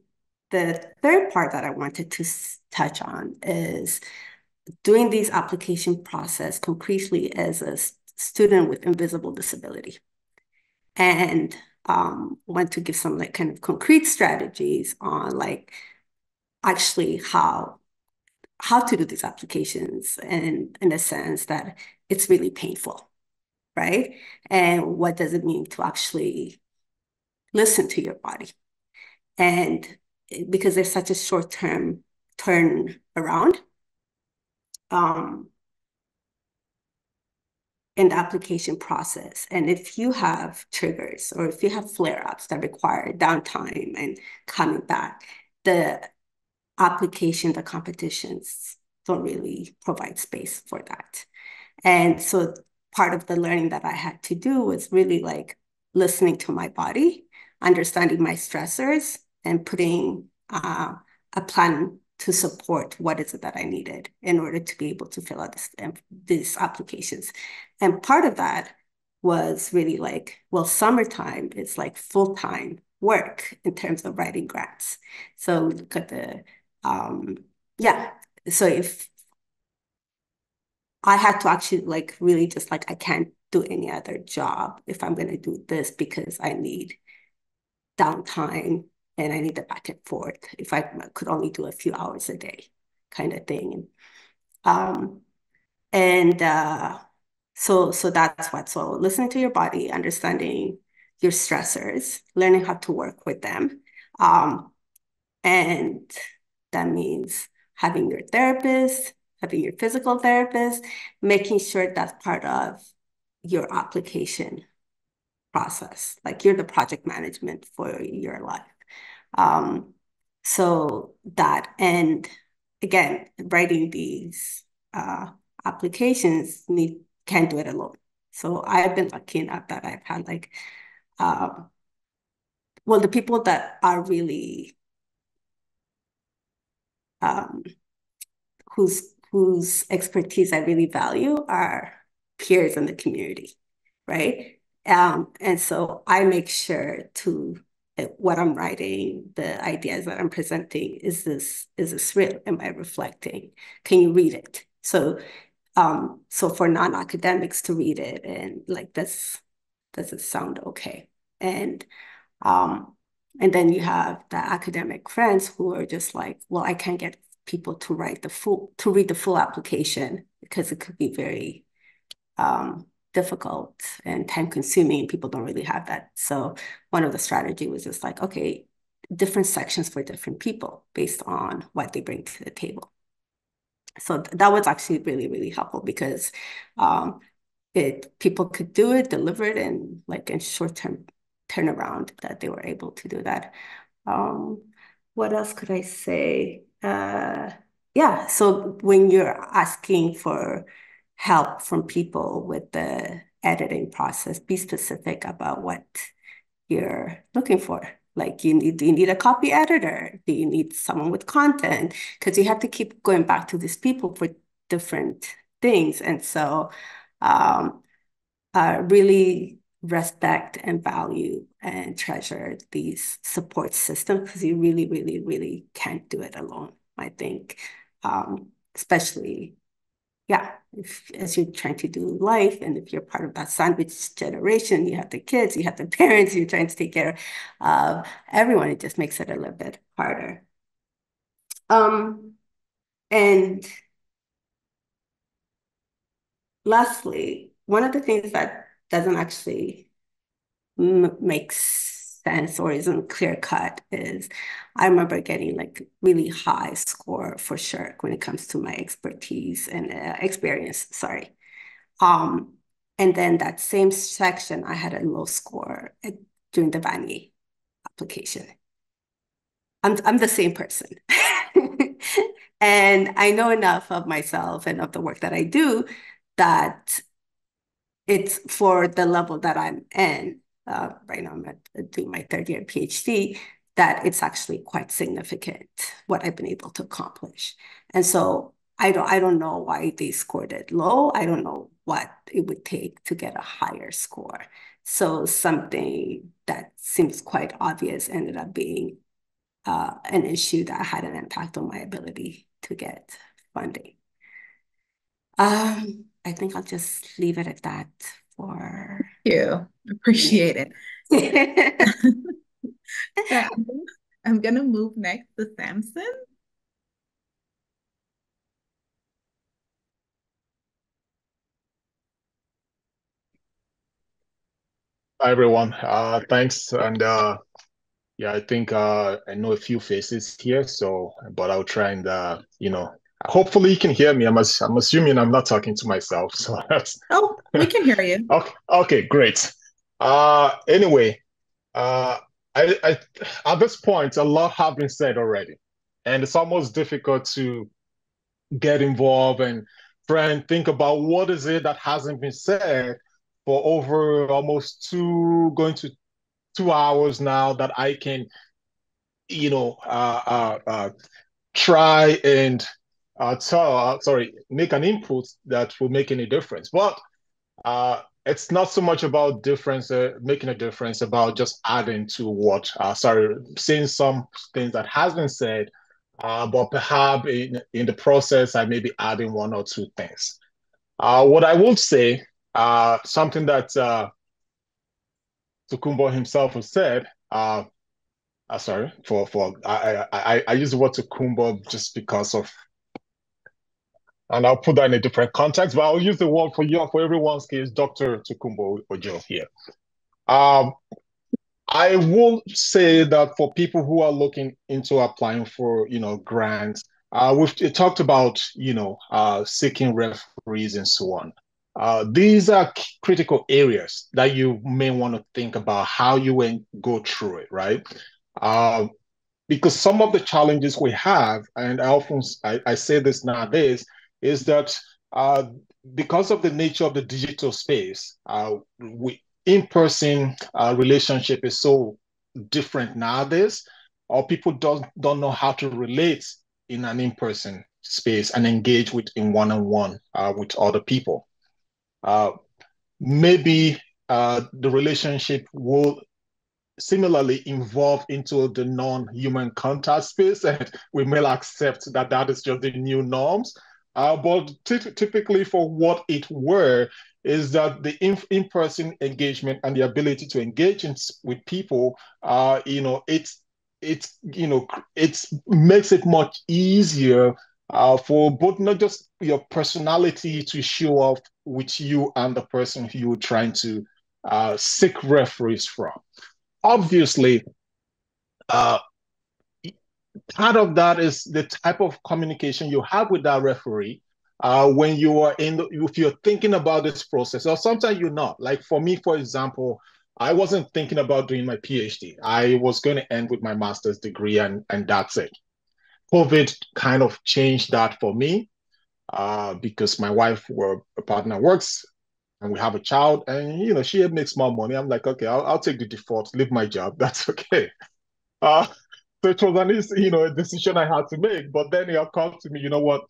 the third part that I wanted to touch on is doing these application process concretely as a student with invisible disability. And um, want to give some like kind of concrete strategies on like actually how how to do these applications, and in a sense that it's really painful, right? And what does it mean to actually listen to your body? And because there's such a short-term turnaround um, in the application process. And if you have triggers or if you have flare-ups that require downtime and coming back, the application, the competitions don't really provide space for that. And so part of the learning that I had to do was really like listening to my body, understanding my stressors, and putting uh, a plan to support what is it that I needed in order to be able to fill out this, these applications. And part of that was really like, well, summertime is like full-time work in terms of writing grants. So look at the, um, yeah. So if I had to actually like really just like, I can't do any other job if I'm gonna do this, because I need downtime and I need the back and forth. If I could only do a few hours a day kind of thing. Um, and uh, so, so that's what, so listening to your body, understanding your stressors, learning how to work with them. Um, and that means having your therapist, having your physical therapist, making sure that's part of your application process. Like, you're the project management for your life. Um, so that, and again, writing these uh, applications, need, can't do it alone. So I've been lucky enough that I've had like, uh, well, the people that are really, um, whose, whose expertise I really value are peers in the community, right? Um, and so I make sure to, what I'm writing, the ideas that I'm presenting, is this is this real? Am I reflecting? Can you read it? So, um, so for non-academics to read it and like, does does it sound okay? And um, and then you have the academic friends who are just like, well, I can't get people to write the full to read the full application, because it could be very um. difficult and time consuming, and people don't really have that. So one of the strategy was just like, okay, different sections for different people based on what they bring to the table. So th that was actually really, really helpful, because um, it people could do it, deliver it in like in short-term turnaround, that they were able to do that. Um, what else could I say? Uh, yeah, so when you're asking for help from people with the editing process, be specific about what you're looking for. Like, you need, do you need a copy editor? Do you need someone with content? Because you have to keep going back to these people for different things. And so um, uh, really respect and value and treasure these support systems, because you really, really, really can't do it alone, I think, um, especially Yeah, if, as you're trying to do life, and if you're part of that sandwich generation, you have the kids, you have the parents, you're trying to take care of everyone, it just makes it a little bit harder. Um, and lastly, one of the things that doesn't actually m- makes sense or isn't clear cut is I remember getting like really high score for sure when it comes to my expertise and uh, experience, sorry. Um, and then that same section, I had a low score at, during the Vanier application. I'm, I'm the same person. And I know enough of myself and of the work that I do that it's for the level that I'm in. Uh, right now I'm at, doing my third year PhD, that it's actually quite significant what I've been able to accomplish. And so I don't, I don't know why they scored it low. I don't know what it would take to get a higher score. So something that seems quite obvious ended up being uh, an issue that had an impact on my ability to get funding. Um, I think I'll just leave it at that for... Thank you. Appreciate it. Yeah, I'm going to move next to Samson. Hi, everyone. Uh, thanks. And uh, yeah, I think uh, I know a few faces here, so but I'll try and, uh, you know, hopefully you can hear me. I'm, I'm assuming I'm not talking to myself. So that's... Oh, we can hear you. Okay, okay, great. Uh, anyway, uh, I, I, at this point, a lot has been said already. And it's almost difficult to get involved and try and think about what is it that hasn't been said for over almost two, going to two hours now that I can, you know, uh, uh, uh, try and Uh, so, sorry, make an input that will make any difference. But uh, it's not so much about difference, uh, making a difference, about just adding to what, uh, sorry, saying some things that has been said, uh, but perhaps in, in the process, I may be adding one or two things. Uh, what I would say, uh, something that uh, Tokunbo himself has said, uh, uh, sorry, for, for I, I, I use the word Tokunbo just because of, and I'll put that in a different context, but I'll use the word for you, for everyone's case, Doctor Tokunbo Ojo here. Um, I will say that for people who are looking into applying for, you know, grants, uh, we've talked about, you know, uh, seeking referees and so on. Uh, these are critical areas that you may want to think about how you go through it, right? Uh, because some of the challenges we have, and I often I, I say this nowadays, is that uh, because of the nature of the digital space, uh, we, in-person uh, relationship is so different nowadays, or people don't, don't know how to relate in an in-person space and engage with in one-on-one uh, with other people. Uh, maybe uh, the relationship will similarly involved into the non-human contact space, and we may accept that that is just the new norms. Uh, but typically for what it were is that the in-person engagement and the ability to engage in, with people, uh, you know, it's, it's, you know, it makes it much easier uh, for both not just your personality to show up with you and the person who you're trying to uh, seek referees from. Obviously, uh, part of that is the type of communication you have with that referee uh, when you are in, the, if you're thinking about this process, or sometimes you're not. Like for me, for example, I wasn't thinking about doing my PhD. I was going to end with my master's degree and, and that's it. COVID kind of changed that for me uh, because my wife, were, a partner works and we have a child and, you know, she makes more money. I'm like, okay, I'll, I'll take the default, leave my job. That's okay. Uh, So it was an, you know, a decision I had to make, but then it occurred to me, you know what?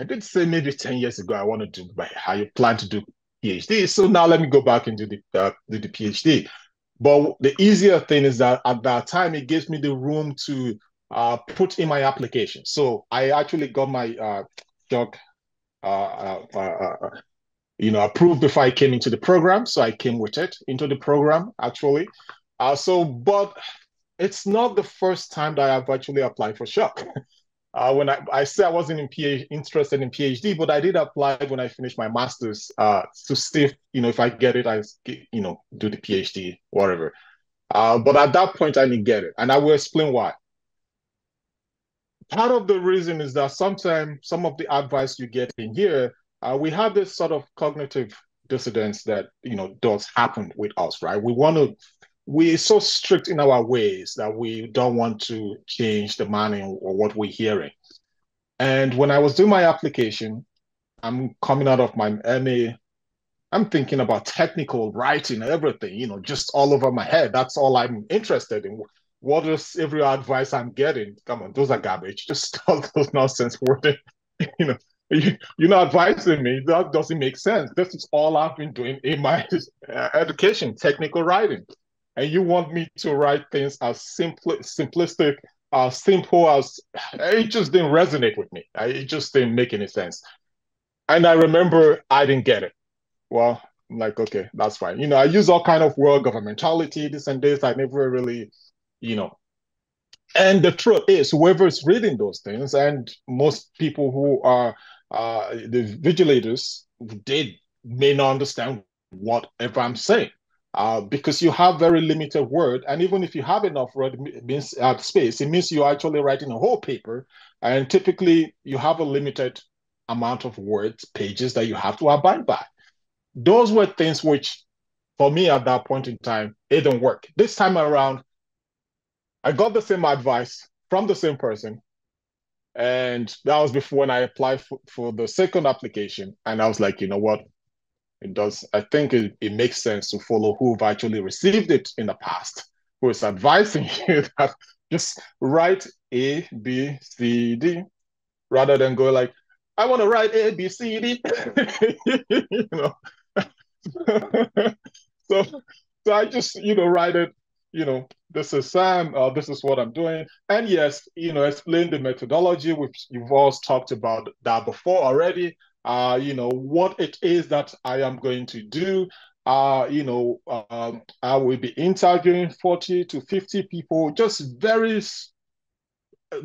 I did say maybe ten years ago, I want to do my, how you plan to do PhD. So now let me go back and do the, uh, do the PhD. But the easier thing is that at that time, it gives me the room to uh, put in my application. So I actually got my uh, doc, uh, uh, uh, you know, approved before I came into the program. So I came with it into the program, actually. Uh, so, but... It's not the first time that I've actually applied for S H R C. Uh, when I, I said I wasn't in PhD, interested in PhD, but I did apply when I finished my master's uh, to see if, you know, if I get it, I, you know, do the PhD, whatever. Uh, but at that point, I didn't get it. And I will explain why. Part of the reason is that sometimes some of the advice you get in here, uh, we have this sort of cognitive dissidence that, you know, does happen with us, right? We want to, we're so strict in our ways that we don't want to change the manner or what we're hearing. And when I was doing my application, I'm coming out of my M A, I'm thinking about technical writing, everything, you know, just all over my head. That's all I'm interested in. What is every advice I'm getting? Come on, those are garbage. Just stop those nonsense wording. You know, you, you're not advising me. That doesn't make sense. This is all I've been doing in my uh, education, technical writing. And you want me to write things as simple, simplistic, as simple as, it just didn't resonate with me. It just didn't make any sense. And I remember I didn't get it. Well, I'm like, okay, that's fine. You know, I use all kind of word governmentality, this and this. I never really, you know. And the truth is, whoever is reading those things, and most people who are uh, the vigilators, they may not understand whatever I'm saying. Uh, because you have very limited word, and even if you have enough word means, uh, space, it means you're actually writing a whole paper, and typically you have a limited amount of words, pages that you have to abide by. Those were things which, for me at that point in time, it didn't work. This time around, I got the same advice from the same person, and that was before when I applied for, for the second application, and I was like, you know what? It does. I think it, it makes sense to follow who've actually received it in the past, who is advising you that just write A, B, C, D, rather than go like, I want to write A, B, C, D. You know, so so I just you know write it. You know, this is Sam. Uh, this is what I'm doing. And yes, you know, explain the methodology, which you've all talked about that before already. Uh, you know, what it is that I am going to do. Uh, you know, um, I will be interviewing forty to fifty people, just very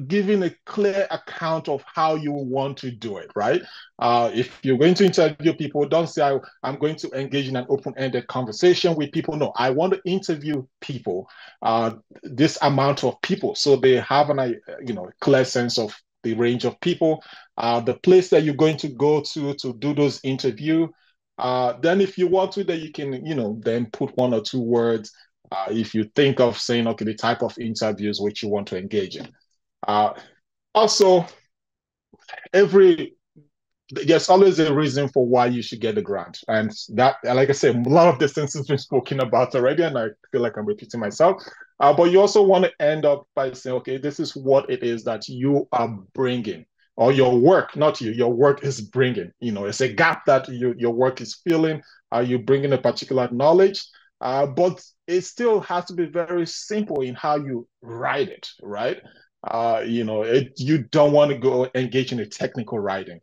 giving a clear account of how you want to do it, right? Uh, if you're going to interview people, don't say, I, I'm going to engage in an open-ended conversation with people. No, I want to interview people, uh, this amount of people, so they have an, you know, clear sense of the range of people, uh, the place that you're going to go to to do those interview. Uh, then if you want to, then you can, you know, then put one or two words uh, if you think of saying, okay, the type of interviews which you want to engage in. Uh, also, every, there's always a reason for why you should get the grant. And that, like I said, a lot of these things have been spoken about already, and I feel like I'm repeating myself. Uh, but you also want to end up by saying, okay, this is what it is that you are bringing, or your work, not you, your work is bringing. You know, it's a gap that you, your work is filling. Are you bringing a particular knowledge? Uh, but it still has to be very simple in how you write it, right? Uh, you know, it, you don't want to go engage in a technical writing.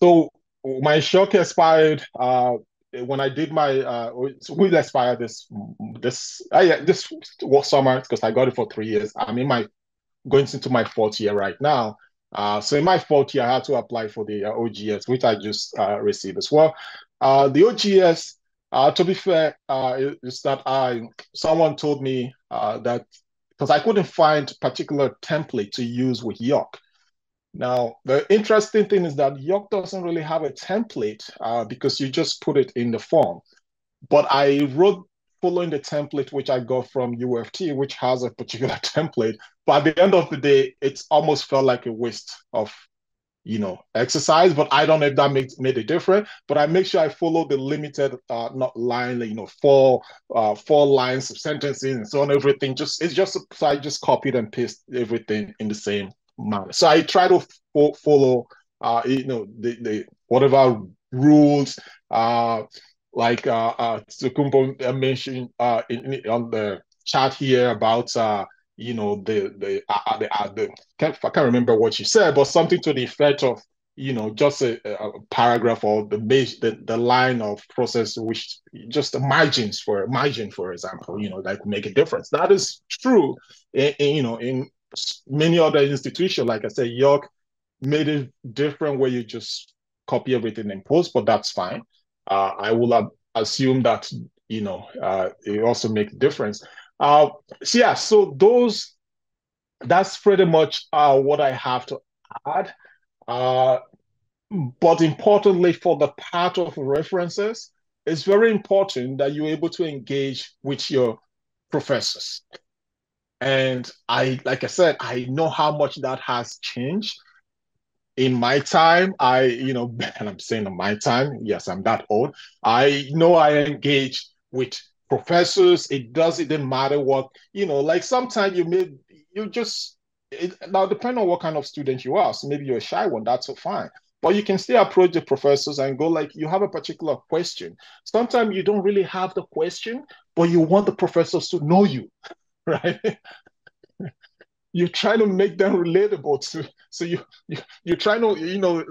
So my shock expired. Uh, when I did my, uh, will expire this, this, uh, yeah, this summer, because I got it for three years. I'm in my, going into my fourth year right now. Uh, so in my fourth year, I had to apply for the uh, O G S, which I just uh, received as well. Uh, the O G S, uh, to be fair, uh, is that I, someone told me uh, that, because I couldn't find particular template to use with York. Now, the interesting thing is that York doesn't really have a template uh, because you just put it in the form. But I wrote following the template, which I got from U F T, which has a particular template. But at the end of the day, it's almost felt like a waste of, you know, exercise. But I don't know if that makes, made a difference. But I make sure I follow the limited uh, not line, you know, four uh, four lines of sentences and so on. Everything just it's just so I just copied and pasted everything in the same manner. So I try to fo follow, uh, you know, the, the whatever rules, uh, like uh, uh, Tokunbo mentioned uh, in, in, on the chat here about, uh, you know, the the, uh, the, uh, the can't, I can't remember what she said, but something to the effect of, you know, just a, a paragraph or the, the the line of process, which just the margins for margin, for example, you know, that could make a difference. That is true, in, in, you know, in many other institutions. Like I said, York made it different where you just copy everything and post, but that's fine. Uh, I will uh, assume that you know, uh, it also makes a difference. Uh, so yeah, so those, that's pretty much uh, what I have to add. Uh, but importantly, for the part of references, it's very important that you're able to engage with your professors. And I, like I said, I know how much that has changed. In my time, I, you know, and I'm saying in my time, yes, I'm that old. I know I engage with professors. It does, it didn't matter what, you know, like sometimes you may, you just, it, now depending on what kind of student you are, so maybe you're a shy one, that's so fine. But you can still approach the professors and go like, you have a particular question. Sometimes you don't really have the question, but you want the professors to know you, right? You're trying to make them relatable to, so you, you, you're trying to, you know,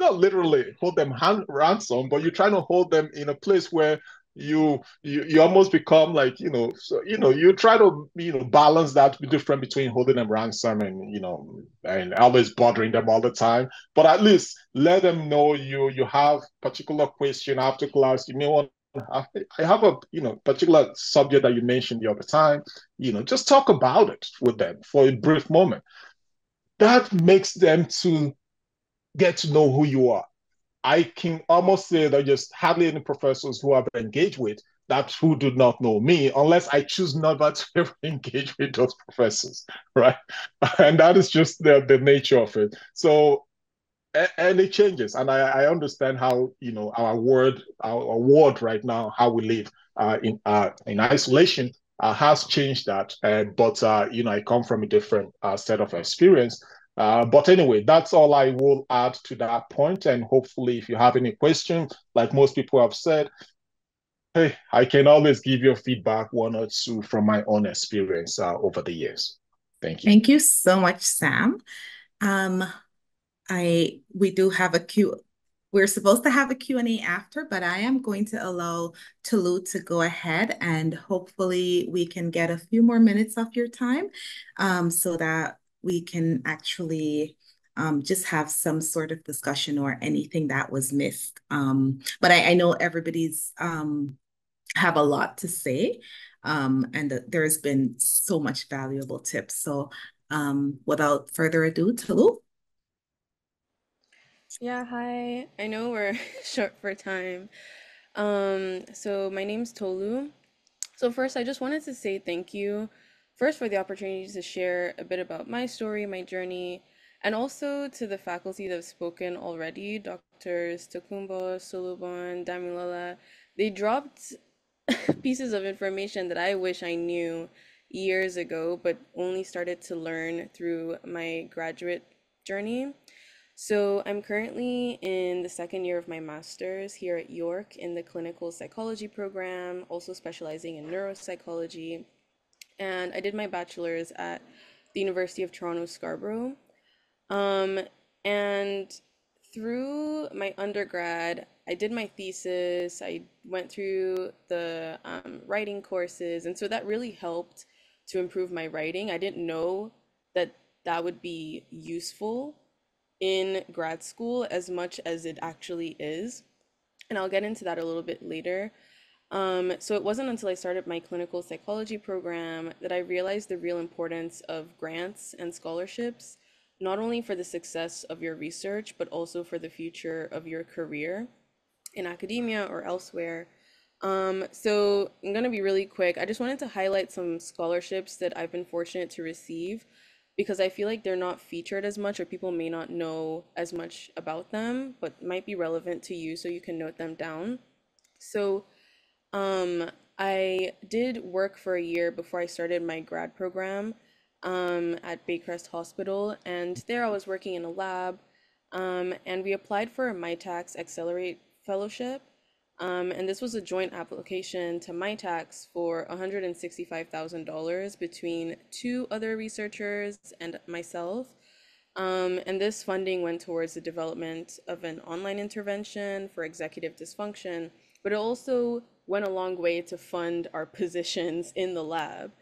not literally hold them hand, ransom, but you're trying to hold them in a place where you, you, you almost become like, you know, so, you know, you try to, you know, balance that difference between holding them ransom and, you know, and always bothering them all the time, but at least let them know you, you have particular question after class, you may want, I have a, you know, particular subject that you mentioned the other time, you know, just talk about it with them for a brief moment. That makes them to get to know who you are. I can almost say that just hardly any professors who I've engaged with that who do not know me, unless I choose never to ever engage with those professors, right? And that is just the, the nature of it. So, and it changes, and I, I understand how, you know, our world, our world right now, how we live uh, in uh, in isolation uh, has changed that. Uh, but uh, you know, I come from a different uh, set of experience. Uh, but anyway, that's all I will add to that point. And hopefully, if you have any questions, like most people have said, hey, I can always give you feedback, one or two from my own experience uh, over the years. Thank you. Thank you so much, Sam. Um... I, we do have a Q, we're supposed to have a Q and A after, but I am going to allow Tolu to go ahead and hopefully we can get a few more minutes off your time um, so that we can actually um, just have some sort of discussion or anything that was missed. Um, but I, I know everybody's um, have a lot to say um, and the, there's been so much valuable tips. So um, without further ado, Tolu. Yeah, hi. I know we're short for time. Um, so my name's Tolu. So first, I just wanted to say thank you first for the opportunity to share a bit about my story, my journey, and also to the faculty that have spoken already, Doctors Tokunbo, Solubon, Damilola. They dropped pieces of information that I wish I knew years ago, but only started to learn through my graduate journey. So I'm currently in the second year of my master's here at York in the clinical psychology program, also specializing in neuropsychology. And I did my bachelor's at the University of Toronto Scarborough. Um, and through my undergrad, I did my thesis, I went through the um, writing courses. And so that really helped to improve my writing. I didn't know that that would be useful in grad school as much as it actually is, and I'll get into that a little bit later. Um, so it wasn't until I started my clinical psychology program that I realized the real importance of grants and scholarships, not only for the success of your research, but also for the future of your career in academia or elsewhere. Um, so I'm gonna be really quick. I just wanted to highlight some scholarships that I've been fortunate to receive, because I feel like they're not featured as much, or people may not know as much about them, but might be relevant to you, so you can note them down. So um, I did work for a year before I started my grad program um, at Baycrest Hospital, and there I was working in a lab, um, and we applied for a Mitacs Accelerate Fellowship, um, and this was a joint application to Mitacs for one hundred sixty-five thousand dollars between two other researchers and myself. Um, and this funding went towards the development of an online intervention for executive dysfunction, but it also went a long way to fund our positions in the lab.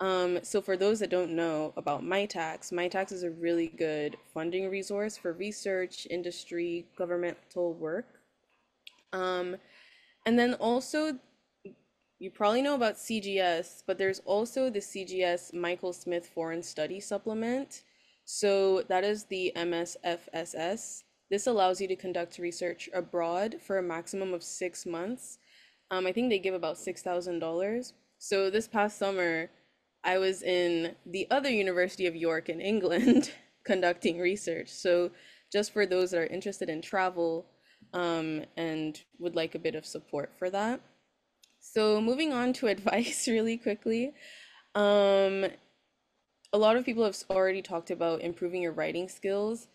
Um, so for those that don't know about Mitacs, Mitacs is a really good funding resource for research, industry, governmental work. Um, And then also you probably know about C G S, but there's also the C G S Michael Smith Foreign Study Supplement. So that is the M S F S S. This allows you to conduct research abroad for a maximum of six months. Um, I think they give about six thousand dollars. So this past summer, I was in the other University of York in England conducting research. So just for those that are interested in travel um, and would like a bit of support for that. So moving on to advice really quickly. Um, a lot of people have already talked about improving your writing skills.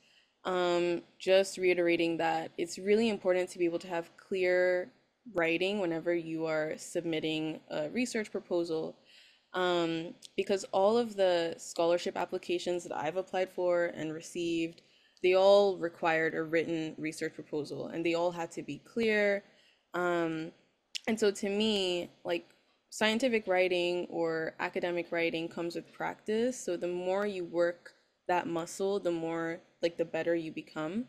Um, just reiterating that it's really important to be able to have clear writing whenever you are submitting a research proposal, um, because all of the scholarship applications that I've applied for and received, they all required a written research proposal and they all had to be clear. Um, and so to me, like, scientific writing or academic writing comes with practice. So the more you work that muscle, the more, like, the better you become.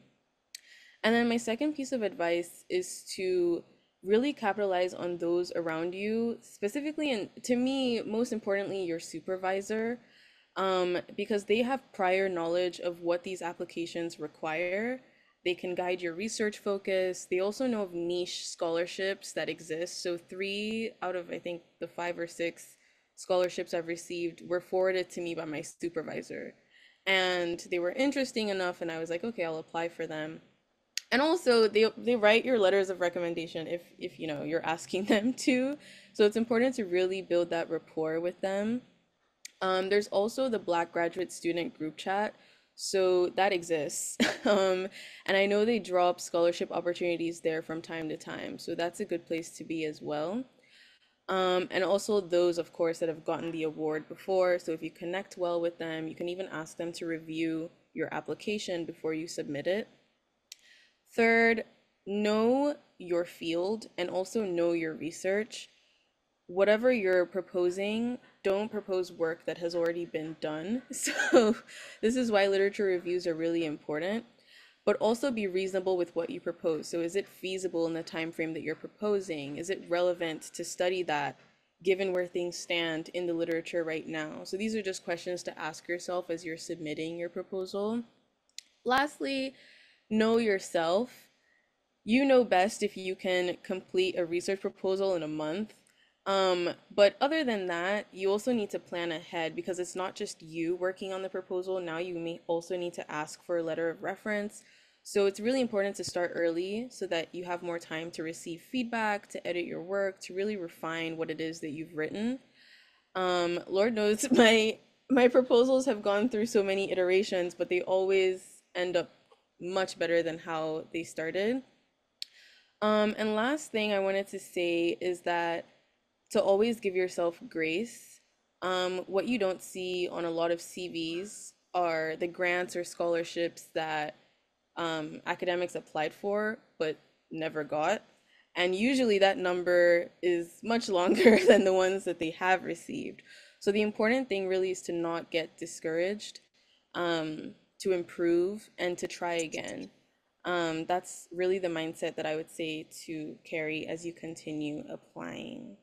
And then my second piece of advice is to really capitalize on those around you, specifically, and to me, most importantly, your supervisor, um, because they have prior knowledge of what these applications require. They can guide your research focus. They also know of niche scholarships that exist. So three out of, I think, the five or six scholarships I've received were forwarded to me by my supervisor. And they were interesting enough, and I was like, okay, I'll apply for them. And also, they they write your letters of recommendation if if you know you're asking them to. So it's important to really build that rapport with them. Um, there's also the Black Graduate Student Group Chat, so that exists. um, and I know they drop scholarship opportunities there from time to time, so that's a good place to be as well. Um, and also those, of course, that have gotten the award before. So if you connect well with them, you can even ask them to review your application before you submit it. Third, know your field and also know your research. Whatever you're proposing, don't propose work that has already been done. So this is why literature reviews are really important. But also be reasonable with what you propose. So is it feasible in the time frame that you're proposing? Is it relevant to study that, given where things stand in the literature right now? So these are just questions to ask yourself as you're submitting your proposal. Lastly, know yourself. You know best if you can complete a research proposal in a month. Um, but other than that, you also need to plan ahead, because it's not just you working on the proposal. Now you may also need to ask for a letter of reference. So it's really important to start early so that you have more time to receive feedback, to edit your work, to really refine what it is that you've written. Um, Lord knows my, my proposals have gone through so many iterations, but they always end up much better than how they started. Um, and last thing I wanted to say is that to always give yourself grace. Um, what you don't see on a lot of C Vs are the grants or scholarships that um, academics applied for but never got. And usually that number is much longer than the ones that they have received. So the important thing really is to not get discouraged, um, to improve and to try again. Um, that's really the mindset that I would say to carry as you continue applying.